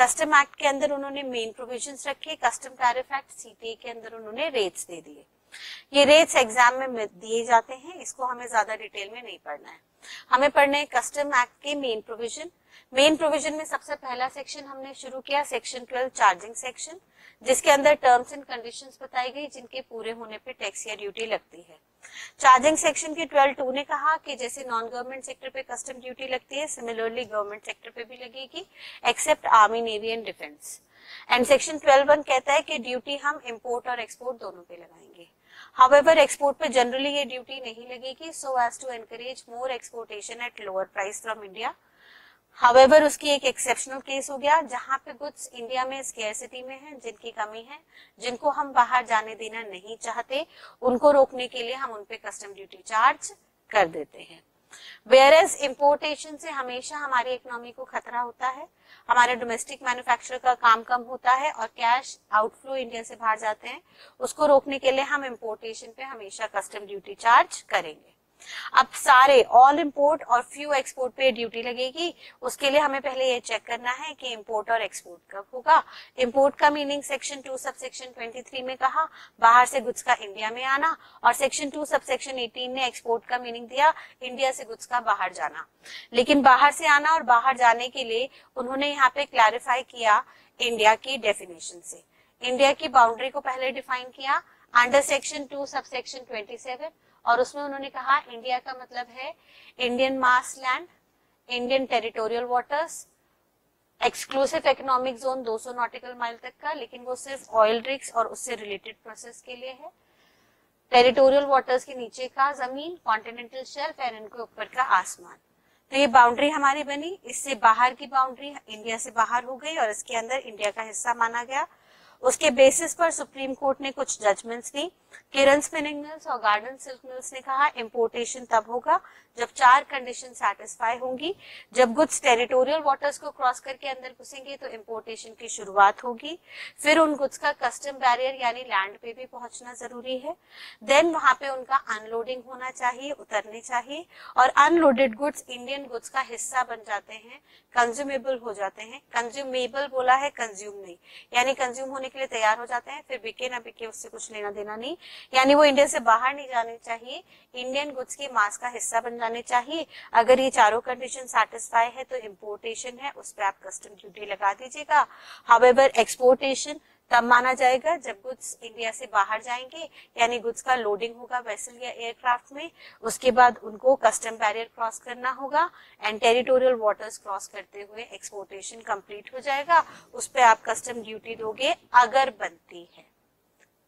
Custom act के अंदर उन्होंने मेन प्रोविजंस रखे, कस्टम टैरिफ एक्ट सीटीए के अंदर उन्होंने रेट्स दे दिए। ये रेट्स एग्जाम में दिए जाते हैं, इसको हमें ज्यादा डिटेल में नहीं पढ़ना है। हमें पढ़ना है कस्टम एक्ट के मेन प्रोविजन। मेन प्रोविजन में सबसे पहला सेक्शन हमने शुरू किया सेक्शन ट्वेल्व चार्जिंग सेक्शन, जिसके अंदर टर्म्स एंड कंडीशंस बताई गई जिनके पूरे होने पे टैक्स या ड्यूटी लगती है। चार्जिंग सेक्शन के ट्वेल्व टू ने कहा कि जैसे नॉन गवर्नमेंट सेक्टर पे कस्टम ड्यूटी लगती है, सिमिलरली गवर्नमेंट सेक्टर पे भी लगेगी except army, navy and defence. And section twelve one कहता है कि ड्यूटी हम इम्पोर्ट और एक्सपोर्ट दोनों पे लगाएंगे। However, एक्सपोर्ट पे जनरली ये ड्यूटी नहीं लगेगी so as to encourage more exportation at lower price from India. However उसकी एक एक्सेप्शनल केस हो गया जहां पे गुड्स इंडिया में स्केर्सिटी में है, जिनकी कमी है, जिनको हम बाहर जाने देना नहीं चाहते, उनको रोकने के लिए हम उनपे कस्टम ड्यूटी चार्ज कर देते हैं। Whereas इम्पोर्टेशन से हमेशा हमारी इकोनॉमी को खतरा होता है, हमारे डोमेस्टिक मैन्युफैक्चरर का काम कम होता है और कैश आउटफ्लो इंडिया से बाहर जाते हैं, उसको रोकने के लिए हम इम्पोर्टेशन पे हमेशा कस्टम ड्यूटी चार्ज करेंगे। अब सारे ऑल इम्पोर्ट और फ्यू एक्सपोर्ट पे ड्यूटी लगेगी, उसके लिए हमें पहले ये चेक करना है कि इम्पोर्ट और एक्सपोर्ट कब होगा। इम्पोर्ट का meaning section two sub section तेईस में कहा बाहर से गुड्स का इंडिया में आना, और सेक्शन टू सब सेक्शन अठारह ने एक्सपोर्ट का मीनिंग दिया इंडिया से गुड्स का बाहर जाना। लेकिन बाहर से आना और बाहर जाने के लिए उन्होंने यहाँ पे क्लैरिफाई किया इंडिया की डेफिनेशन से। इंडिया की बाउंड्री को पहले डिफाइन किया under section two sub section सत्ताईस, और उसमें उन्होंने कहा इंडिया का मतलब है Indian mass land, Indian territorial waters, exclusive economic zone दो सौ नॉटिकल माइल तक का, लेकिन वो सिर्फ ऑयल रिग्स और उससे रिलेटेड प्रोसेस के लिए है। टेरिटोरियल वाटर्स के नीचे का जमीन, कॉन्टिनेंटल शेल्फ और इनके ऊपर का आसमान। तो ये बाउंड्री हमारी बनी, इससे बाहर की बाउंड्री इंडिया से बाहर हो गई और इसके अंदर इंडिया का हिस्सा माना गया। उसके बेसिस पर सुप्रीम कोर्ट ने कुछ जजमेंट्स दी। किरण स्पिनिंग मिल्स और गार्डन सिल्क मिल्स ने कहा इम्पोर्टेशन तब होगा जब चार कंडीशन सैटिस्फाई होंगी। जब गुड्स टेरिटोरियल वाटर्स को क्रॉस करके अंदर घुसेंगे तो इम्पोर्टेशन की शुरुआत होगी, फिर उन गुड्स का कस्टम बैरियर यानी लैंड पे भी पहुंचना जरूरी है, देन वहां पे उनका अनलोडिंग होना चाहिए, उतरने चाहिए, और अनलोडेड गुड्स इंडियन गुड्स का हिस्सा बन जाते हैं, कंज्यूमेबल हो जाते हैं। कंज्यूमेबल बोला है, कंज्यूम नहीं, यानी कंज्यूम होने के लिए तैयार हो जाते हैं, फिर बिके ना बिके उससे कुछ लेना देना नहीं, यानी वो इंडिया से बाहर नहीं जाने चाहिए, इंडियन गुड्स के मास का हिस्सा बन जाने चाहिए। अगर ये चारों कंडीशन सैटिस्फाई है तो इम्पोर्टेशन है, उस पर आप कस्टम ड्यूटी लगा दीजिएगा। हावेवर एक्सपोर्टेशन तब माना जाएगा जब गुड्स इंडिया से बाहर जाएंगे, यानी गुड्स का लोडिंग होगा वेसल या एयरक्राफ्ट में, उसके बाद उनको कस्टम बैरियर क्रॉस करना होगा एंड टेरिटोरियल वाटर्स क्रॉस करते हुए एक्सपोर्टेशन कंप्लीट हो जाएगा, उस पे आप कस्टम ड्यूटी दोगे अगर बनती है।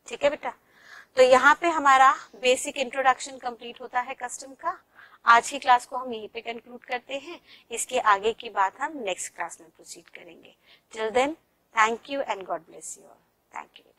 ठीक है बेटा, तो यहाँ पे हमारा बेसिक इंट्रोडक्शन कंप्लीट होता है कस्टम का। आज की क्लास को हम यहीं पे कंक्लूड करते हैं, इसके आगे की बात हम नेक्स्ट क्लास में प्रोसीड करेंगे। Till then, thank you and God bless you all. Thank you.